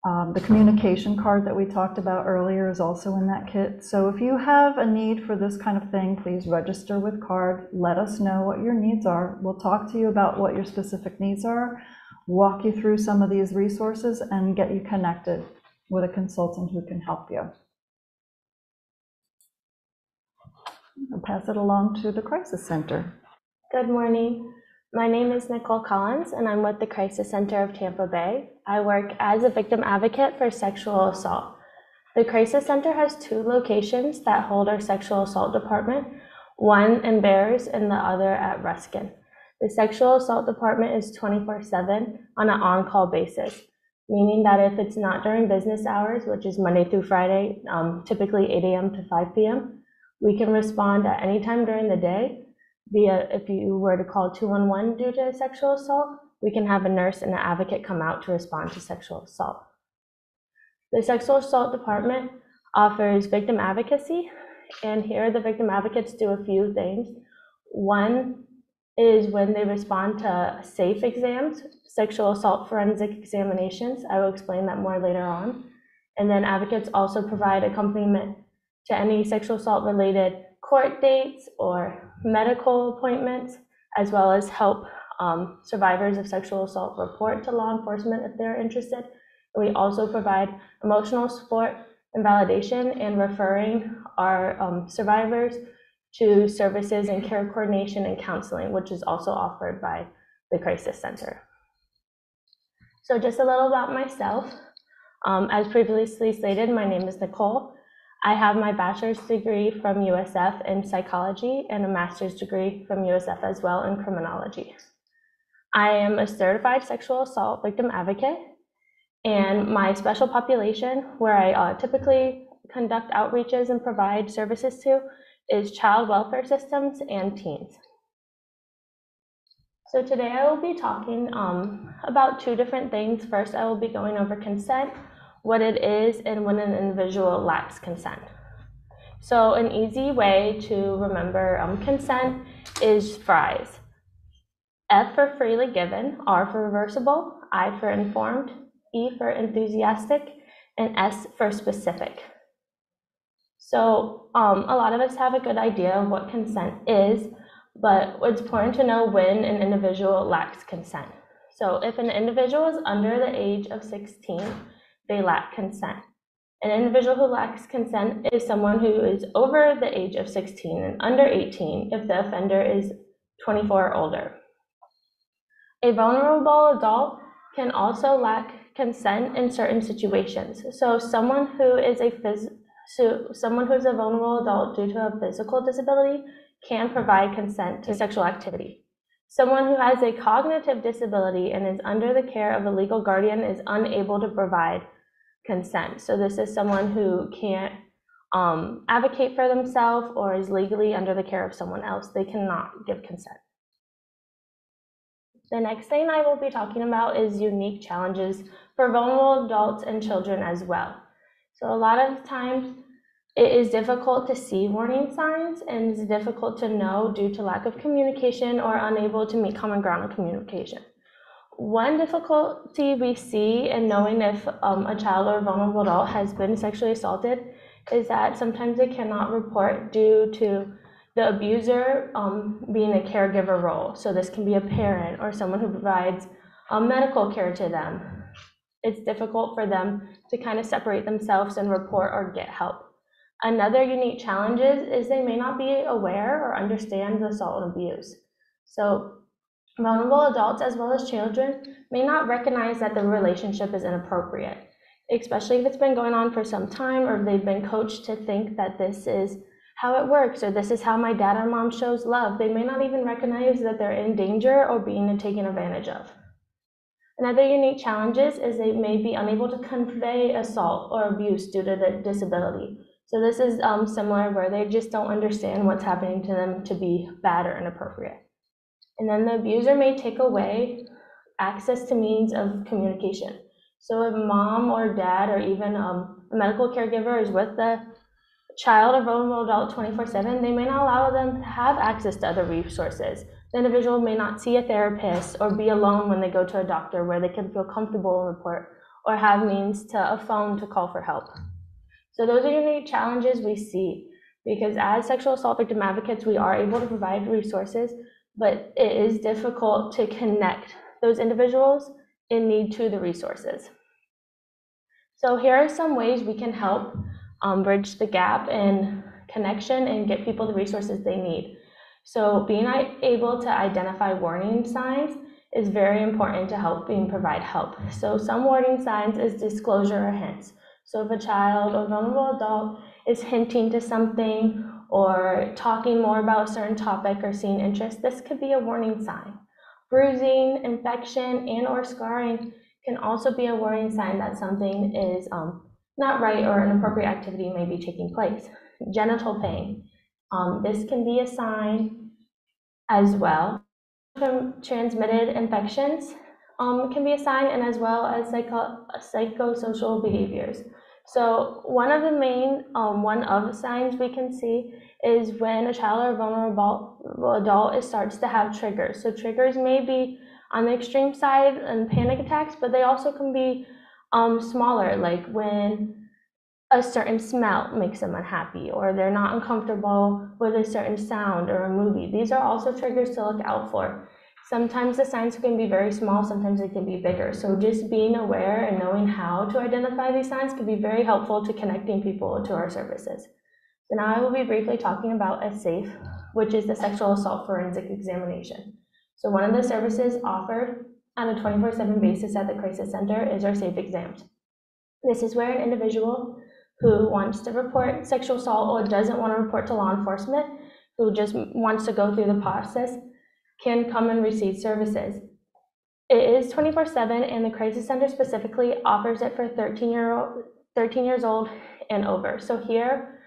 The communication card that we talked about earlier is also in that kit. So if you have a need for this kind of thing, please register with CARD. Let us know what your needs are. We'll talk to you about what your specific needs are, walk you through some of these resources, and get you connected with a consultant who can help you. I'll pass it along to the Crisis Center. Good morning. My name is Nicole Collins, and I'm with the Crisis Center of Tampa Bay. I work as a victim advocate for sexual assault. The Crisis Center has 2 locations that hold our sexual assault department, one in Bears and the other at Ruskin. The sexual assault department is 24/7 on an on-call basis, meaning that if it's not during business hours, which is Monday through Friday, typically 8 a.m. to 5 p.m., we can respond at any time during the day via, if you were to call 211 due to sexual assault, we can have a nurse and an advocate come out to respond to sexual assault. The sexual assault department offers victim advocacy, and here the victim advocates do a few things. One is when they respond to SAFE exams, sexual assault forensic examinations. I will explain that more later on. And then advocates also provide accompaniment to any sexual assault related court dates or medical appointments, as well as help survivors of sexual assault report to law enforcement if they're interested. We also provide emotional support and validation in referring our survivors to services and care coordination and counseling, which is also offered by the Crisis Center. So just a little about myself. As previously stated, my name is Nicole. I have my bachelor's degree from USF in psychology and a master's degree from USF as well in criminology. I am a certified sexual assault victim advocate, and my special population, where I typically conduct outreaches and provide services to, is child welfare systems and teens. So today I will be talking about two different things. First, I will be going over consent, what it is, and when an individual lacks consent. So an easy way to remember consent is FRIs. F for freely given, R for reversible, I for informed, E for enthusiastic, and S for specific. So a lot of us have a good idea of what consent is, but it's important to know when an individual lacks consent. So if an individual is under the age of 16, they lack consent. An individual who lacks consent is someone who is over the age of 16 and under 18 if the offender is 24 or older. A vulnerable adult can also lack consent in certain situations. So someone who is a vulnerable adult due to a physical disability can provide consent to sexual activity. Someone who has a cognitive disability and is under the care of a legal guardian is unable to provide consent. So this is someone who can't advocate for themselves or is legally under the care of someone else. They cannot give consent. The next thing I will be talking about is unique challenges for vulnerable adults and children as well. So a lot of times it is difficult to see warning signs, and it's difficult to know due to lack of communication or unable to meet common ground in communication. One difficulty we see in knowing if a child or a vulnerable adult has been sexually assaulted is that sometimes they cannot report due to the abuser being a caregiver role. So this can be a parent or someone who provides medical care to them. It's difficult for them to kind of separate themselves and report or get help. Another unique challenge is they may not be aware or understand the assault and abuse. So vulnerable adults as well as children may not recognize that the relationship is inappropriate, especially if it's been going on for some time or they've been coached to think that this is how it works, or this is how my dad or mom shows love. They may not even recognize that they're in danger or being taken advantage of. Another unique challenge is they may be unable to convey assault or abuse due to the disability. So this is similar, where they just don't understand what's happening to them to be bad or inappropriate. And then the abuser may take away access to means of communication. So if mom or dad or even a medical caregiver is with the child or vulnerable adult 24/7, they may not allow them to have access to other resources. The individual may not see a therapist or be alone when they go to a doctor where they can feel comfortable and report, or have means to a phone to call for help. So those are unique challenges we see, because as sexual assault victim advocates, we are able to provide resources, but it is difficult to connect those individuals in need to the resources. So here are some ways we can help bridge the gap in connection and get people the resources they need. So being able to identify warning signs is very important to help and provide help. So some warning signs is disclosure or hints. So if a child or vulnerable adult is hinting to something or talking more about a certain topic or seeing interest, this could be a warning sign. Bruising, infection, and or scarring can also be a warning sign that something is not right or inappropriate activity may be taking place. Genital pain. This can be a sign as well. From transmitted infections, can be assigned, and as well as psychosocial behaviors. So one of the main signs we can see is when a child or vulnerable adult starts to have triggers. So triggers may be on the extreme side and panic attacks, but they also can be smaller, like when a certain smell makes them unhappy, or they're not uncomfortable with a certain sound or a movie. These are also triggers to look out for. Sometimes the signs can be very small, sometimes they can be bigger. So just being aware and knowing how to identify these signs can be very helpful to connecting people to our services. So now I will be briefly talking about a SAFE, which is the Sexual Assault Forensic Examination. So one of the services offered on a 24/7 basis at the Crisis Center is our SAFE exams. This is where an individual who wants to report sexual assault or doesn't want to report to law enforcement, who just wants to go through the process, can come and receive services. It is 24/7, and the Crisis Center specifically offers it for 13 years old and over. So here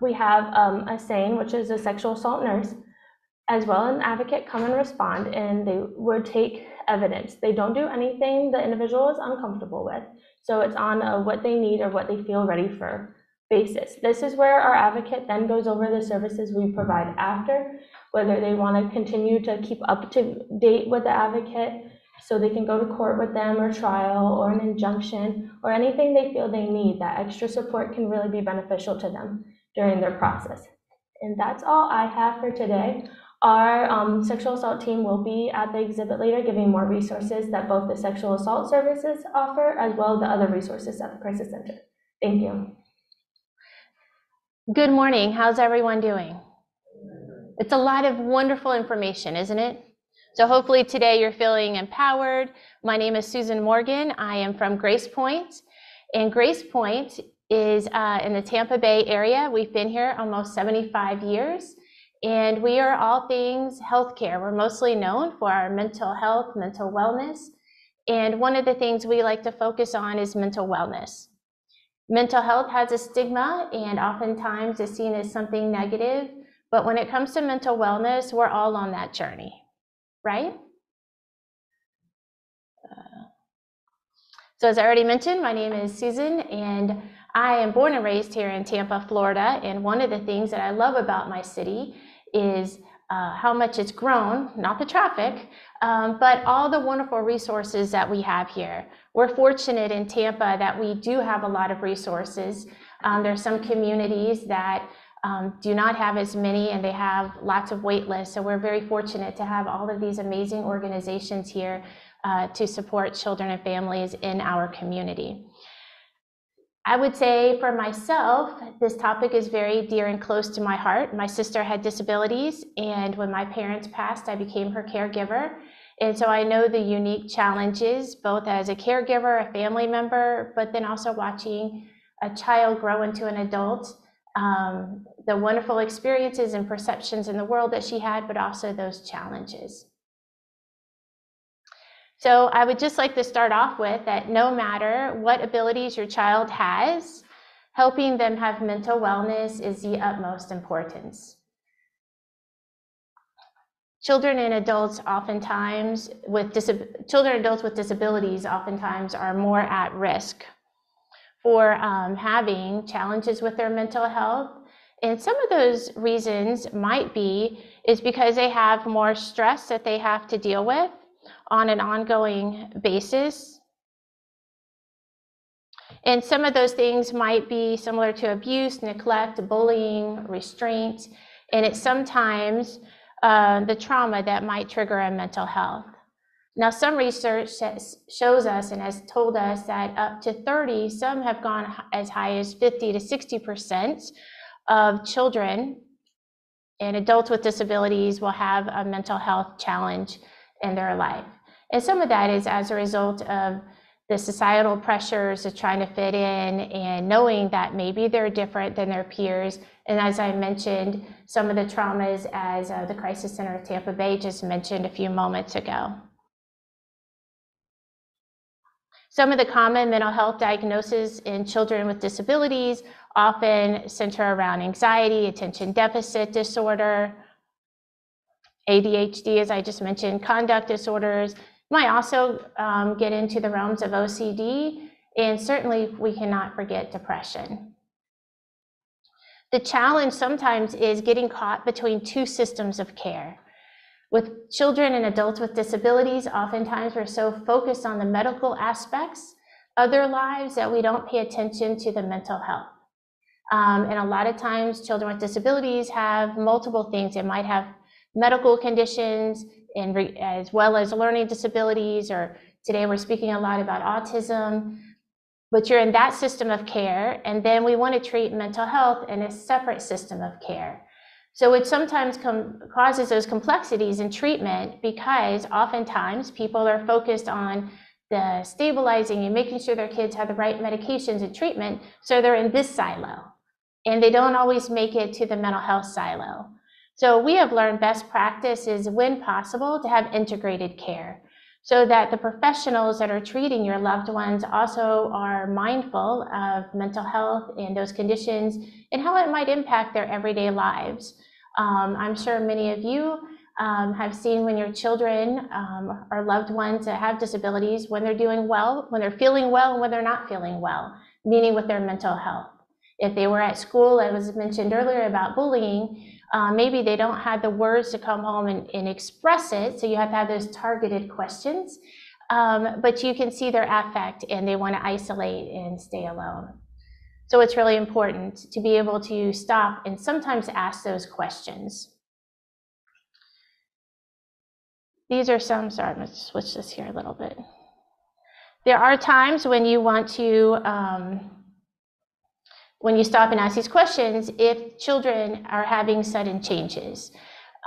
we have a SANE, which is a sexual assault nurse, as well as an advocate, come and respond, and they would take evidence. They don't do anything the individual is uncomfortable with, so it's on a what they need or what they feel ready for basis. This is where our advocate then goes over the services we provide after, whether they want to continue to keep up to date with the advocate so they can go to court with them, or trial, or an injunction, or anything they feel they need. That extra support can really be beneficial to them during their process. And that's all I have for today. Our sexual assault team will be at the exhibit later, giving more resources that both the sexual assault services offer, as well as the other resources at the Crisis Center. Thank you. Good morning. How's everyone doing? It's a lot of wonderful information, isn't it? So hopefully today you're feeling empowered. My name is Susan Morgan. I am from Grace Point, and Grace Point is in the Tampa Bay area. We've been here almost 75 years. And we are all things healthcare. We're mostly known for our mental health, mental wellness. And one of the things we like to focus on is mental wellness. Mental health has a stigma and oftentimes is seen as something negative. But when it comes to mental wellness, we're all on that journey, right? So as I already mentioned, my name is Susan, and I am born and raised here in Tampa, Florida. And one of the things that I love about my city is how much it's grown, not the traffic, but all the wonderful resources that we have here. We're fortunate in Tampa that we do have a lot of resources. There's some communities that do not have as many, and they have lots of wait lists. So we're very fortunate to have all of these amazing organizations here to support children and families in our community. I would say for myself, this topic is very dear and close to my heart. My sister had disabilities, and when my parents passed, I became her caregiver. And so I know the unique challenges, both as a caregiver, a family member, but then also watching a child grow into an adult, the wonderful experiences and perceptions in the world that she had, but also those challenges. So I would just like to start off with that no matter what abilities your child has, helping them have mental wellness is the utmost importance. Children and adults oftentimes with disabilities oftentimes are more at risk for having challenges with their mental health. And some of those reasons might be is because they have more stress that they have to deal with on an ongoing basis. And some of those things might be similar to abuse, neglect, bullying, restraint, and it's sometimes the trauma that might trigger a mental health. Now, some research shows us and has told us that up to 30, some have gone as high as 50 to 60% of children and adults with disabilities will have a mental health challenge in their life. And some of that is as a result of the societal pressures of trying to fit in and knowing that maybe they're different than their peers. And as I mentioned, some of the traumas as the Crisis Center of Tampa Bay just mentioned a few moments ago. Some of the common mental health diagnoses in children with disabilities often center around anxiety, attention deficit disorder, ADHD, as I just mentioned, conduct disorders, might also get into the realms of OCD, and certainly we cannot forget depression. The challenge sometimes is getting caught between two systems of care. With children and adults with disabilities, oftentimes we're so focused on the medical aspects of their lives that we don't pay attention to the mental health. And a lot of times children with disabilities have multiple things. They might have medical conditions and as well as learning disabilities, or today we're speaking a lot about autism, but you're in that system of care, and then we want to treat mental health in a separate system of care. So it sometimes causes those complexities in treatment, because oftentimes people are focused on the stabilizing and making sure their kids have the right medications and treatment, so they're in this silo, and they don't always make it to the mental health silo. So we have learned best practice is, when possible, to have integrated care, so that the professionals that are treating your loved ones also are mindful of mental health and those conditions and how it might impact their everyday lives. I'm sure many of you have seen when your children or loved ones that have disabilities, when they're doing well, when they're feeling well, and when they're not feeling well, meaning with their mental health. If they were at school, as was mentioned earlier about bullying, maybe they don't have the words to come home and express it, so you have to have those targeted questions, but you can see their affect and they want to isolate and stay alone. So it's really important to be able to stop and sometimes ask those questions. These are some, sorry, I'm going to switch this here a little bit. There are times when you want to, when you stop and ask these questions, if children are having sudden changes.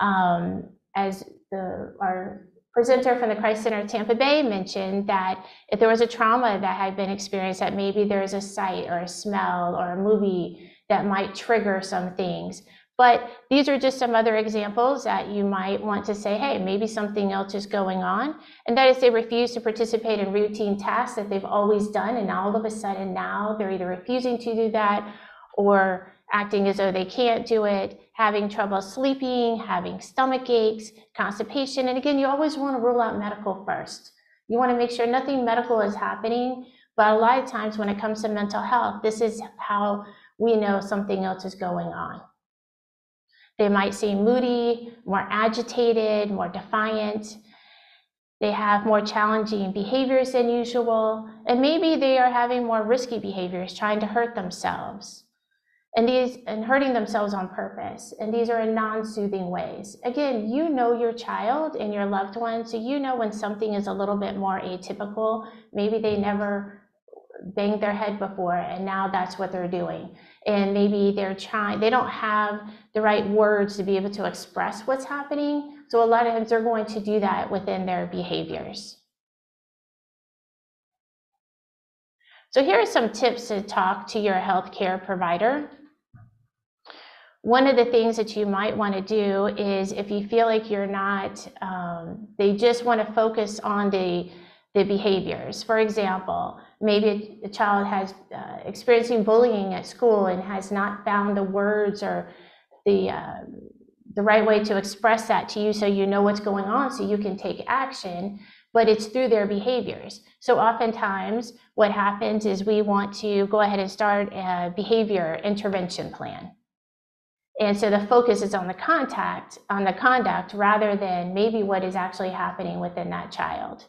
As our presenter from the Crisis Center of Tampa Bay mentioned, that if there was a trauma that had been experienced, that maybe there is a sight or a smell or a movie that might trigger some things. But these are just some other examples that you might want to say, hey, maybe something else is going on. And that is, they refuse to participate in routine tasks that they've always done, and all of a sudden now they're either refusing to do that or acting as though they can't do it, having trouble sleeping, having stomach aches, constipation. And again, you always want to rule out medical first. You want to make sure nothing medical is happening. But a lot of times when it comes to mental health, this is how we know something else is going on. They might seem moody, more agitated, more defiant. They have more challenging behaviors than usual, and maybe they are having more risky behaviors, trying to hurt themselves, and hurting themselves on purpose. And these are in non-soothing ways. Again, you know your child and your loved one, so you know when something is a little bit more atypical. Maybe they never banged their head before, and now that's what they're doing. And maybe they don't have the right words to be able to express what's happening. So a lot of times they're going to do that within their behaviors. So here are some tips to talk to your healthcare provider. One of the things that you might want to do is, if you feel like you're not, they just want to focus on the behaviors. For example, maybe a child has experiencing bullying at school and has not found the words or the right way to express that to you, so you know what's going on, so you can take action, but it's through their behaviors. So oftentimes what happens is, we want to go ahead and start a behavior intervention plan. And so the focus is on the conduct, rather than maybe what is actually happening within that child.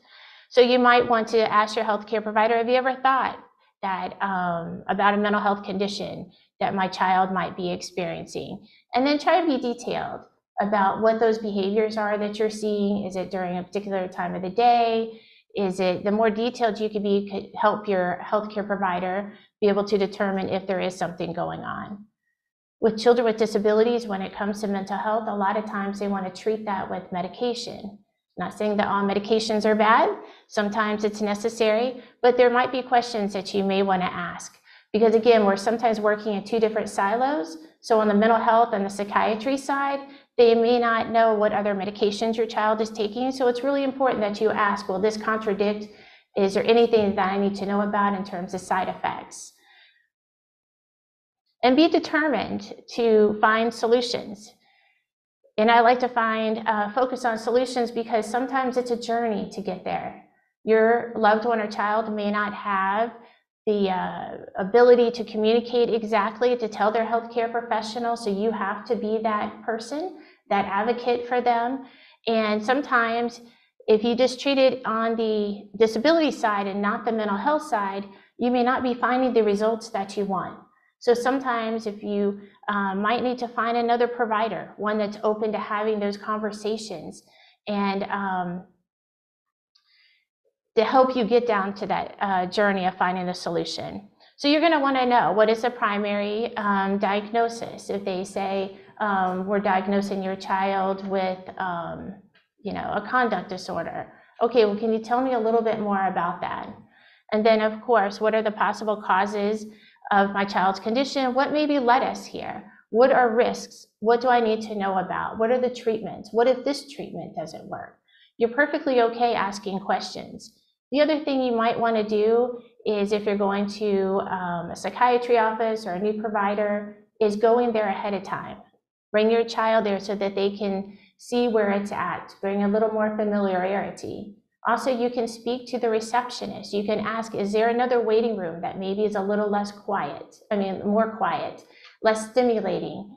So you might want to ask your healthcare provider, have you ever thought that about a mental health condition that my child might be experiencing? And then try to be detailed about what those behaviors are that you're seeing. Is it during a particular time of the day? Is it, the more detailed you could be, could help your healthcare provider be able to determine if there is something going on. With children with disabilities, when it comes to mental health, a lot of times they want to treat that with medication. Not saying that all medications are bad, sometimes it's necessary, but there might be questions that you may want to ask. Because again, we're sometimes working in two different silos. So on the mental health and the psychiatry side, they may not know what other medications your child is taking. So it's really important that you ask, will this contradict? Is there anything that I need to know about in terms of side effects? And be determined to find solutions. And I like to find focus on solutions, because sometimes it's a journey to get there. Your loved one or child may not have the ability to communicate exactly, to tell their healthcare professional, so you have to be that person, that advocate for them. And sometimes if you just treat it on the disability side and not the mental health side, you may not be finding the results that you want. So sometimes if you might need to find another provider, one that's open to having those conversations, and to help you get down to that journey of finding a solution. So you're going to want to know, what is the primary diagnosis? If they say, we're diagnosing your child with a conduct disorder. Okay, well, can you tell me a little bit more about that? And then, of course, what are the possible causes of my child's condition? What maybe led us here? What are risks? What do I need to know about? What are the treatments? What if this treatment doesn't work? You're perfectly okay asking questions. The other thing you might want to do is, if you're going to a psychiatry office or a new provider, is going there ahead of time. Bring your child there so that they can see where it's at. Bring a little more familiarity. Also, you can speak to the receptionist. You can ask, is there another waiting room that maybe is a little less quiet? I mean, more quiet, less stimulating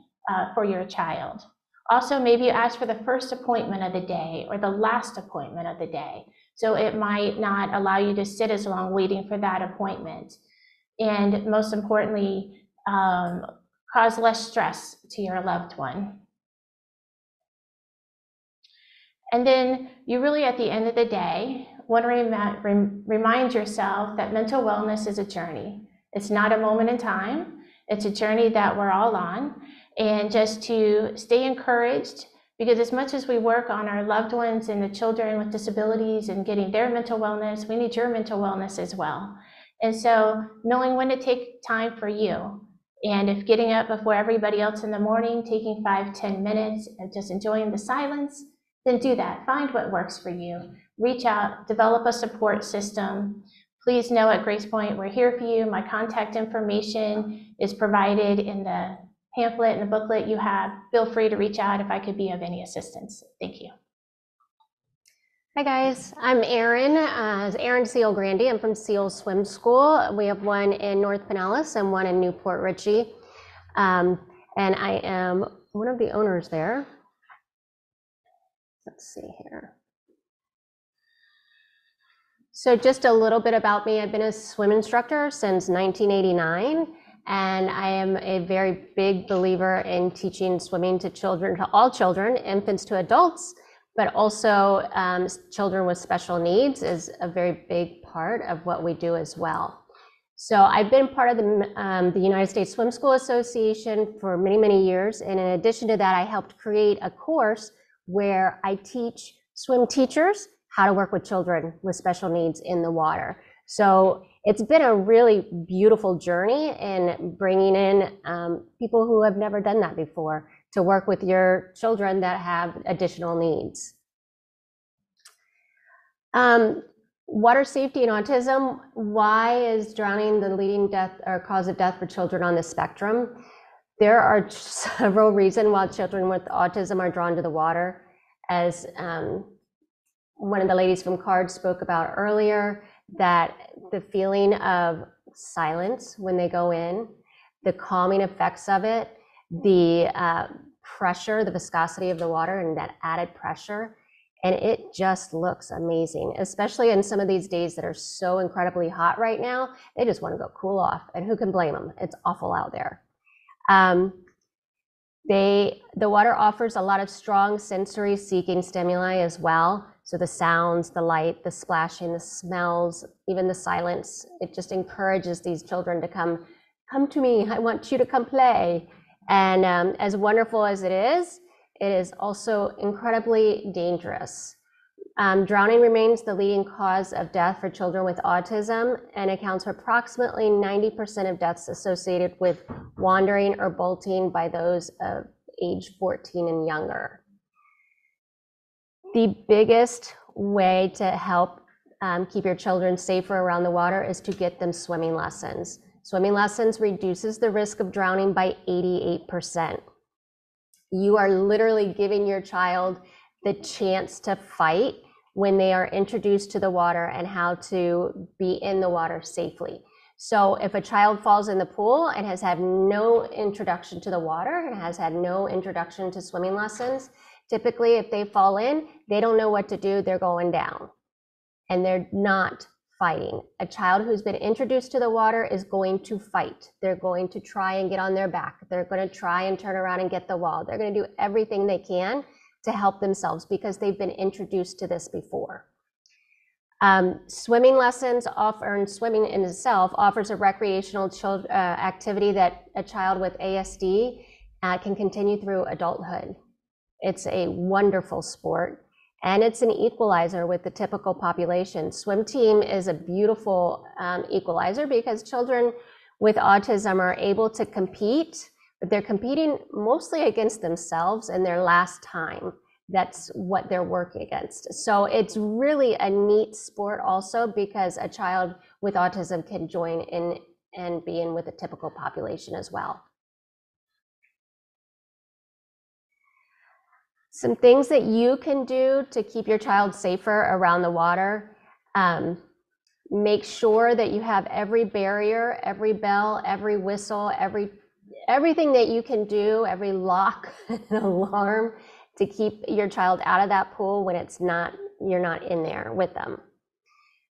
for your child. Also, maybe you ask for the first appointment of the day or the last appointment of the day. So it might not allow you to sit as long waiting for that appointment. And most importantly, cause less stress to your loved one. And then you really, at the end of the day, want to remind yourself that mental wellness is a journey. It's not a moment in time. It's a journey that we're all on. And just to stay encouraged, because as much as we work on our loved ones and the children with disabilities and getting their mental wellness, we need your mental wellness as well. And so knowing when to take time for you. And if getting up before everybody else in the morning, taking 5–10 minutes and just enjoying the silence, then do that. Find what works for you. Reach out, develop a support system. Please know at Grace Point, we're here for you. My contact information is provided in the pamphlet and the booklet you have. Feel free to reach out if I could be of any assistance. Thank you. Hi guys, I'm Erin. Erin Seal-Grande. I'm from Seal Swim School. We have one in North Pinellas and one in Newport Richey. And I am one of the owners there. Let's see here. So just a little bit about me. I've been a swim instructor since 1989, and I am a very big believer in teaching swimming to children, to all children, infants to adults, but also children with special needs is a very big part of what we do as well. So I've been part of the United States Swim School Association for many, many years. And in addition to that, I helped create a course where I teach swim teachers how to work with children with special needs in the water. So it's been a really beautiful journey in bringing in people who have never done that before to work with your children that have additional needs. Water safety and autism. Why is drowning the leading death or cause of death for children on the spectrum? There are several reasons why children with autism are drawn to the water. As one of the ladies from CARD spoke about earlier, that the feeling of silence when they go in, the calming effects of it, the pressure, the viscosity of the water and that added pressure, and it just looks amazing, especially in some of these days that are so incredibly hot right now. They just want to go cool off, and who can blame them? It's awful out there. The water offers a lot of strong sensory seeking stimuli as well. So the sounds, the light, the splashing, the smells, even the silence, it just encourages these children to come to me. I want you to come play. And as wonderful as it is also incredibly dangerous. Drowning remains the leading cause of death for children with autism and accounts for approximately 90% of deaths associated with wandering or bolting by those of age 14 and younger. The biggest way to help keep your children safer around the water is to get them swimming lessons. Swimming lessons reduces the risk of drowning by 88%. You are literally giving your child the chance to fight when they are introduced to the water and how to be in the water safely. So if a child falls in the pool and has had no introduction to the water and has had no introduction to swimming lessons, typically if they fall in, they don't know what to do, they're going down and they're not fighting. A child who's been introduced to the water is going to fight. They're going to try and get on their back. They're going to try and turn around and get the wall. They're going to do everything they can to help themselves because they've been introduced to this before. Swimming lessons, swimming in itself offers a recreational activity that a child with ASD can continue through adulthood. It's a wonderful sport and it's an equalizer with the typical population. Swim team is a beautiful equalizer because children with autism are able to compete, but they're competing mostly against themselves and their last time. That's what they're working against. So it's really a neat sport also because a child with autism can join in and be in with the typical population as well. Some things that you can do to keep your child safer around the water. Make sure that you have every barrier, every bell, every whistle, everything that you can do, every lock and alarm to keep your child out of that pool when it's not, you're not in there with them.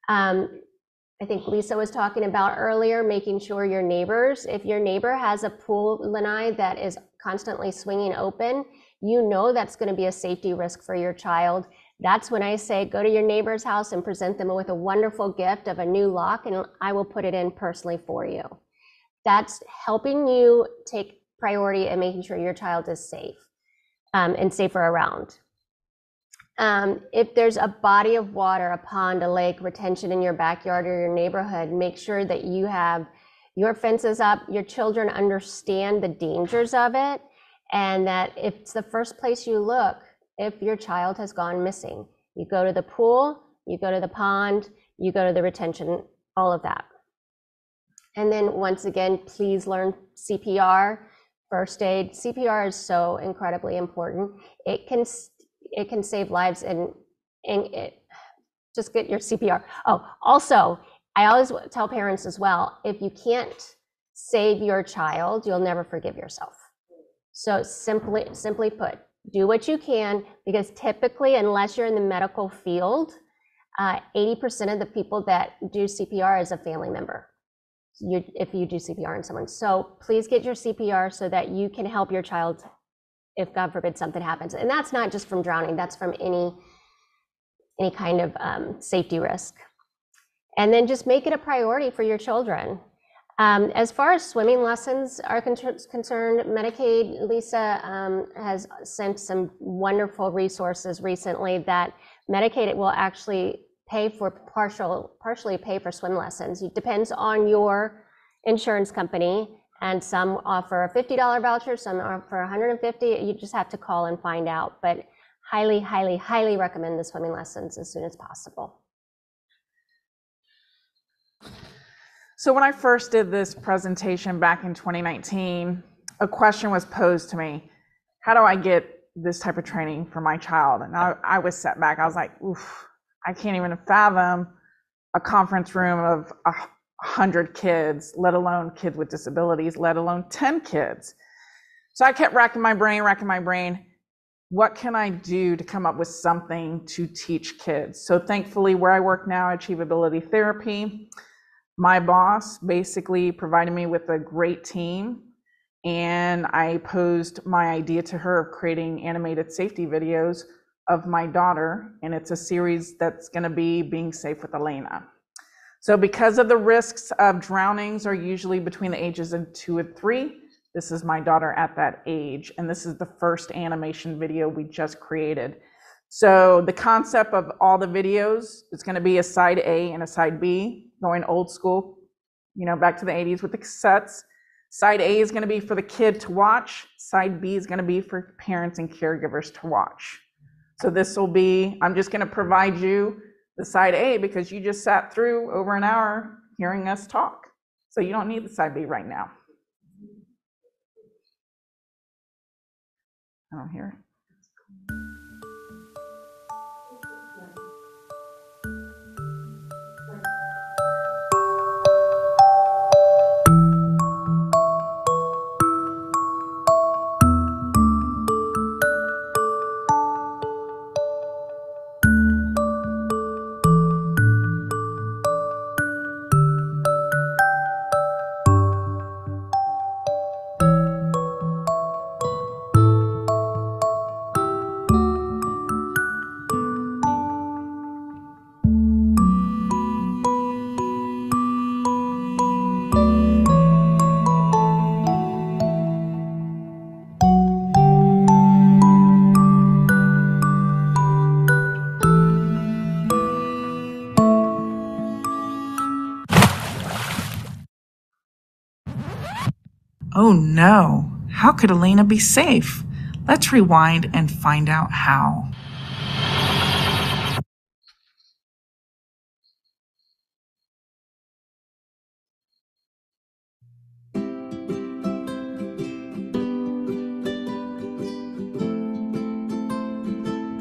I think Lisa was talking about earlier, making sure your neighbors, if your neighbor has a pool lanai that is constantly swinging open, you know that's going to be a safety risk for your child. That's when I say go to your neighbor's house and present them with a wonderful gift of a new lock and I will put it in personally for you. That's helping you take priority and making sure your child is safe and safer around. If there's a body of water, a pond, a lake, retention in your backyard or your neighborhood, make sure that you have your fences up, your children understand the dangers of it, and that if it's the first place you look, if your child has gone missing, you go to the pool, you go to the pond, you go to the retention, all of that. And then once again, please learn CPR, first aid. CPR is so incredibly important. It can save lives just get your CPR. Oh, also, I always tell parents as well, if you can't save your child, you'll never forgive yourself. So simply put, do what you can, because typically, unless you're in the medical field, 80% of the people that do CPR is a family member. If you do CPR on someone. So please get your CPR so that you can help your child if God forbid something happens. And that's not just from drowning, that's from any kind of safety risk. And then just make it a priority for your children. As far as swimming lessons are concerned, Medicaid, Lisa has sent some wonderful resources recently that Medicaid will actually pay for partially pay for swim lessons. It depends on your insurance company, and some offer a $50 voucher, some offer $150. You just have to call and find out, but highly, highly, highly recommend the swimming lessons as soon as possible. So when I first did this presentation back in 2019, a question was posed to me, how do I get this type of training for my child? And I was set back. I was like, oof. I can't even fathom a conference room of 100 kids, let alone kids with disabilities, let alone 10 kids. So I kept racking my brain. What can I do to come up with something to teach kids? So thankfully, where I work now, Achievability Therapy, my boss basically provided me with a great team. And I posed my idea to her of creating animated safety videos of my daughter, and it's a series that's going to be Being Safe with Elena. So because of the risks of drownings are usually between the ages of 2 and 3, this is my daughter at that age, and this is the first animation video we just created. So the concept of all the videos is going to be a side A and a side B, going old school, you know, back to the 80s with the cassettes. Side A is going to be for the kid to watch, side B is going to be for parents and caregivers to watch. So this will be, I'm just going to provide you the side A because you just sat through over an hour hearing us talk. So you don't need the side B right now. I don't hear. Oh no, how could Elena be safe? Let's rewind and find out how.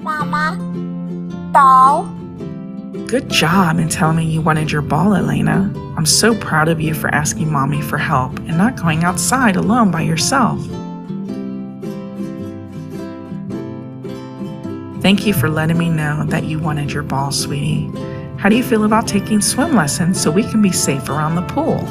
Mama, ball. Good job in telling me you wanted your ball, Elena. I'm so proud of you for asking Mommy for help and not going outside alone by yourself. Thank you for letting me know that you wanted your ball, sweetie. How do you feel about taking swim lessons so we can be safe around the pool?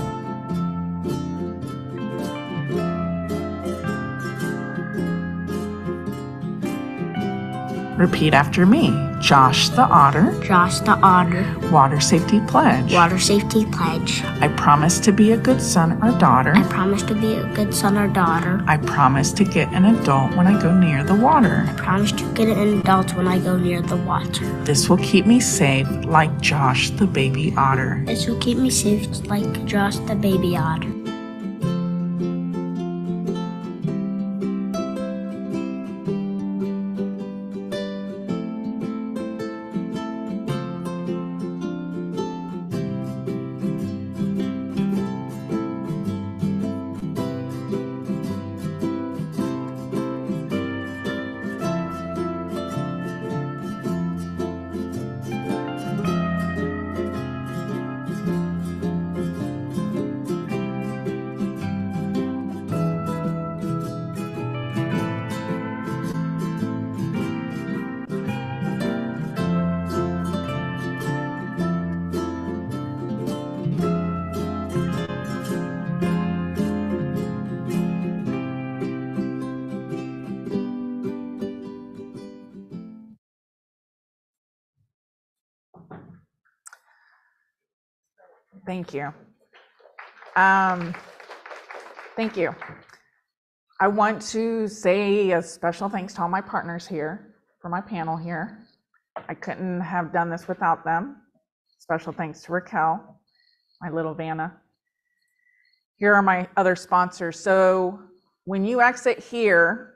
Repeat after me. Josh the Otter. Josh the Otter. Water Safety Pledge. Water Safety Pledge. I promise to be a good son or daughter. I promise to be a good son or daughter. I promise to get an adult when I go near the water. I promise to get an adult when I go near the water. This will keep me safe like Josh the Baby Otter. This will keep me safe like Josh the Baby Otter. Thank you. Thank you. I want to say a special thanks to all my partners here for my panel here. I couldn't have done this without them. Special thanks to Raquel, my little Vanna. Here are my other sponsors. So when you exit here,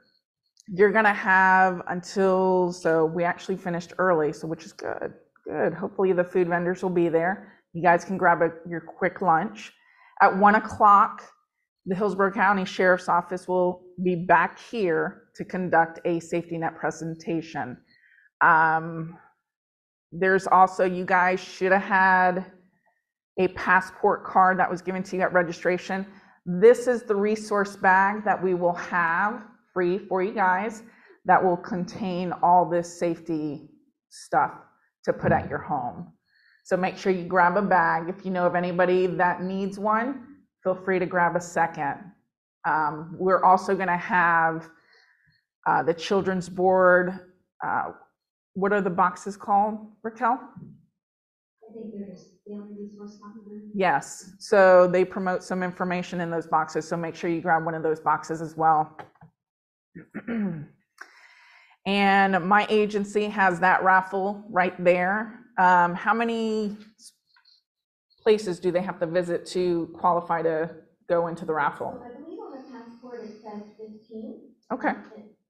you're gonna have until, so we actually finished early, so which is good, good. Hopefully the food vendors will be there. You guys can grab your quick lunch. At 1 o'clock, the Hillsborough County Sheriff's Office will be back here to conduct a safety net presentation. There's also, you guys should have had a passport card that was given to you at registration. This is the resource bag that we will have free for you guys that will contain all this safety stuff to put at your home. So make sure you grab a bag. If you know of anybody that needs one, feel free to grab a second. We're also gonna have the children's board. What are the boxes called, Raquel? I think there's family resource officer. Yes, so they promote some information in those boxes. So make sure you grab one of those boxes as well. And my agency has that raffle right there. How many places do they have to visit to qualify to go into the raffle? I believe on the passport it says 15. Okay.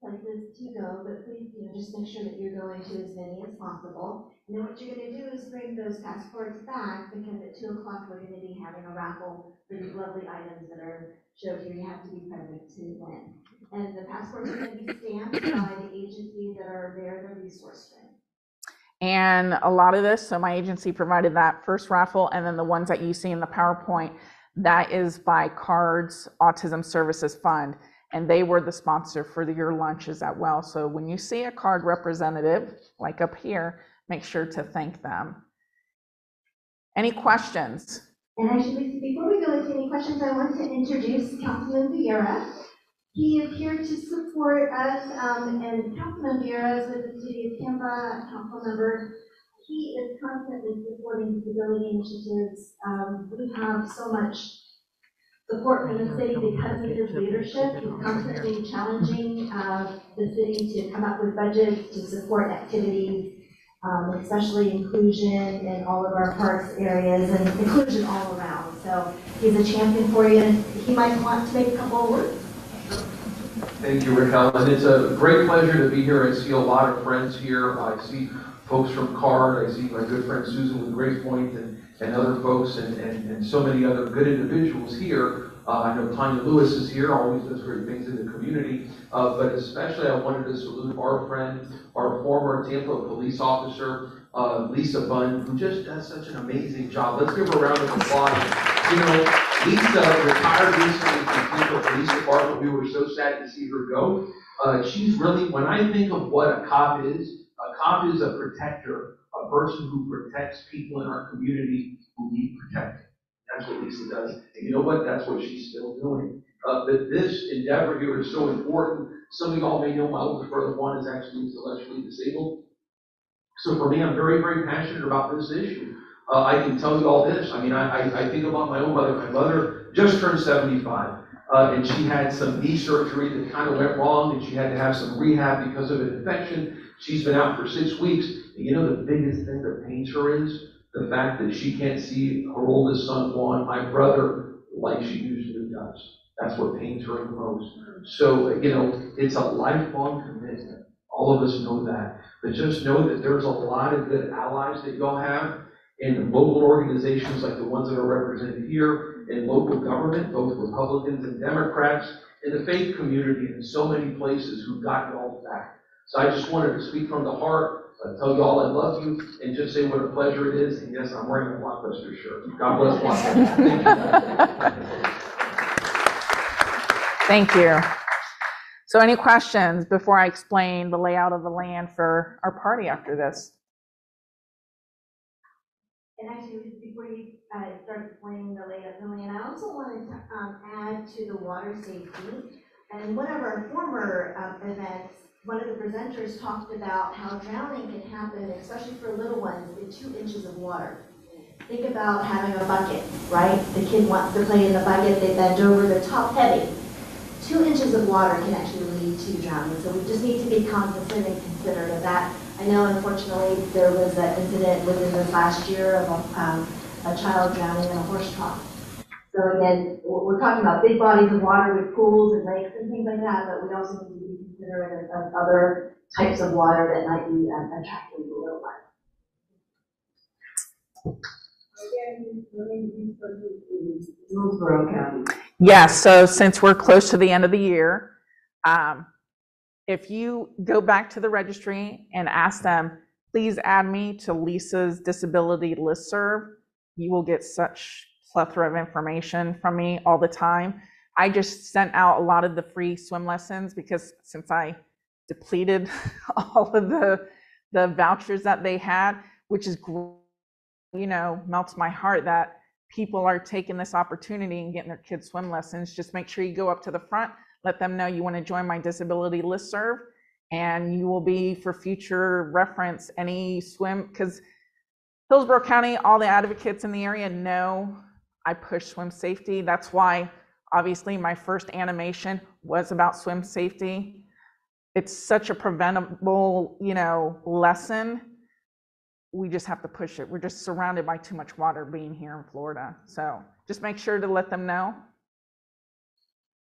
places to go, but please, you know, just make sure that you're going to as many as possible. And then what you're going to do is bring those passports back, because at 2 o'clock we're going to be having a raffle for these lovely items that are showed here. You have to be present to win. And the passports are going to be stamped by the agencies that are there, the resource friend. And a lot of this, so my agency provided that first raffle, and then the ones that you see in the PowerPoint, that is by CARD's Autism Services Fund, and they were the sponsor for your lunches as well. So when you see a CARD representative, like up here, make sure to thank them. Any questions? And actually, before we go into any questions, I want to introduce Councilman Vieira. He is here to support us, and Councilman Vieira is with the City of Tampa, council member. He is constantly supporting disability initiatives. We have so much support from the city because of his leadership. He's constantly challenging the city to come up with budgets to support activities, especially inclusion in all of our parks areas and inclusion all around. So he's a champion for you. He might want to make a couple of words. Thank you, Raquel, and it's a great pleasure to be here. I see a lot of friends here. I see folks from CARD. I see my good friend Susan with Grace Point and other folks and so many other good individuals here. I know Tanya Lewis is here, always does great things in the community, but especially I wanted to salute our friend, our former Tampa police officer, Lisa Bunn, who just does such an amazing job. Let's give her a round of applause. You know, Lisa retired recently from Tampa Police Department. We were so sad to see her go. She's really, when I think of what a cop is a protector, a person who protects people in our community who need protecting. That's what Lisa does. And you know what? That's what she's still doing. But this endeavor here is so important. Some of you all may know my older brother Juan is actually intellectually disabled. So for me, I'm very, very passionate about this issue. I can tell you all this. I mean, I think about my own mother. My mother just turned 75, and she had some knee surgery that kind of went wrong, and she had to have some rehab because of an infection. She's been out for 6 weeks. And you know the biggest thing that pains her is the fact that she can't see her oldest son, Juan, my brother, like she usually does. That's what pains her the most. So, you know, it's a lifelong commitment. All of us know that. But just know that there's a lot of good allies that y'all have in local organizations like the ones that are represented here, in local government, both Republicans and Democrats, in the faith community, and so many places who got y'all back. So I just wanted to speak from the heart, tell y'all I love you, and just say what a pleasure it is. And yes, I'm wearing a Blockbuster shirt. God bless Blockbuster. Thank you. So any questions before I explain the layout of the land for our party after this? And actually, before you start explaining the layout of the land, I also wanted to add to the water safety. And one of our former events, one of the presenters talked about how drowning can happen, especially for little ones, in 2 inches of water. Think about having a bucket, right? The kid wants to play in the bucket, they bend over, they're top heavy. 2 inches of water can actually lead to drowning, so we just need to be cognizant and considerate of that. I know, unfortunately, there was an incident within this last year of a child drowning in a horse trough. So again, we're talking about big bodies of water with pools and lakes and things like that, but we also need to be considerate of other types of water that might be attractive to little ones. Hillsborough County. Yes, so since we're close to the end of the year, if you go back to the registry and ask them, please add me to Lisa's disability listserv, you will get such plethora of information from me all the time. I just sent out a lot of the free swim lessons because since I depleted all of the vouchers that they had, which is, you know, melts my heart that people are taking this opportunity and getting their kids swim lessons. Just make sure you go up to the front. Let them know you want to join my disability listserv, and you will be, for future reference, any swim, because Hillsborough County, all the advocates in the area know I push swim safety. That's why, obviously, my first animation was about swim safety. It's such a preventable, you know, lesson. We just have to push it. We're just surrounded by too much water being here in Florida. So just make sure to let them know.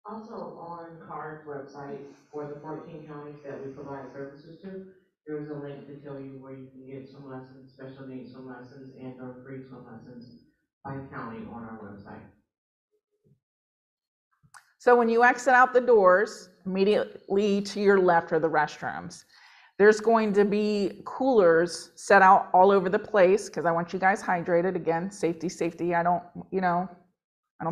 Also on CARD's website for the 14 counties that we provide services to, there's a link to tell you where you can get swim lessons, special needs swim lessons, and or free swim lessons by county on our website. So when you exit out the doors, immediately to your left are the restrooms. There's going to be coolers set out all over the place because I want you guys hydrated. Again, safety, safety. I don't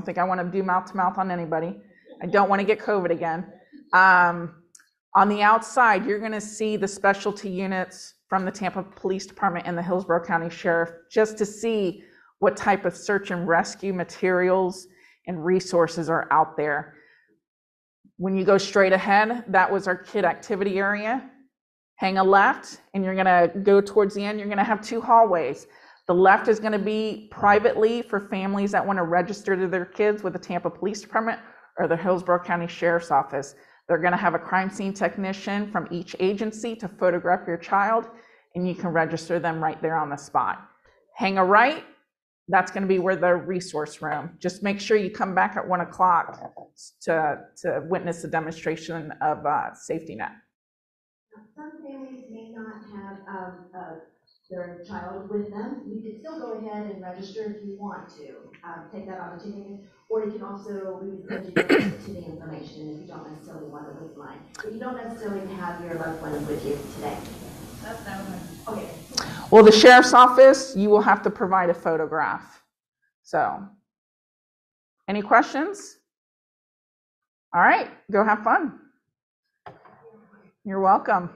think I want to do mouth-to-mouth on anybody. I don't want to get COVID again. On the outside, you're going to see the specialty units from the Tampa Police Department and the Hillsborough County Sheriff just to see what type of search and rescue materials and resources are out there. When you go straight ahead, that was our kid activity area. Hang a left, and you're gonna go towards the end. You're gonna have two hallways. The left is gonna be privately for families that wanna register to their kids with the Tampa Police Department or the Hillsborough County Sheriff's Office. They're gonna have a crime scene technician from each agency to photograph your child, and you can register them right there on the spot. Hang a right. That's going to be where the resource room. Just make sure you come back at 1 o'clock to witness the demonstration of Safety Net. Some families may not have their child with them. You can still go ahead and register if you want to take that opportunity, or you can also send you to the information if you don't necessarily want to leave line. But you don't necessarily have your loved one with you today. That's that one. Okay. Well, the sheriff's office, you will have to provide a photograph. So, any questions? All right, go have fun. You're welcome.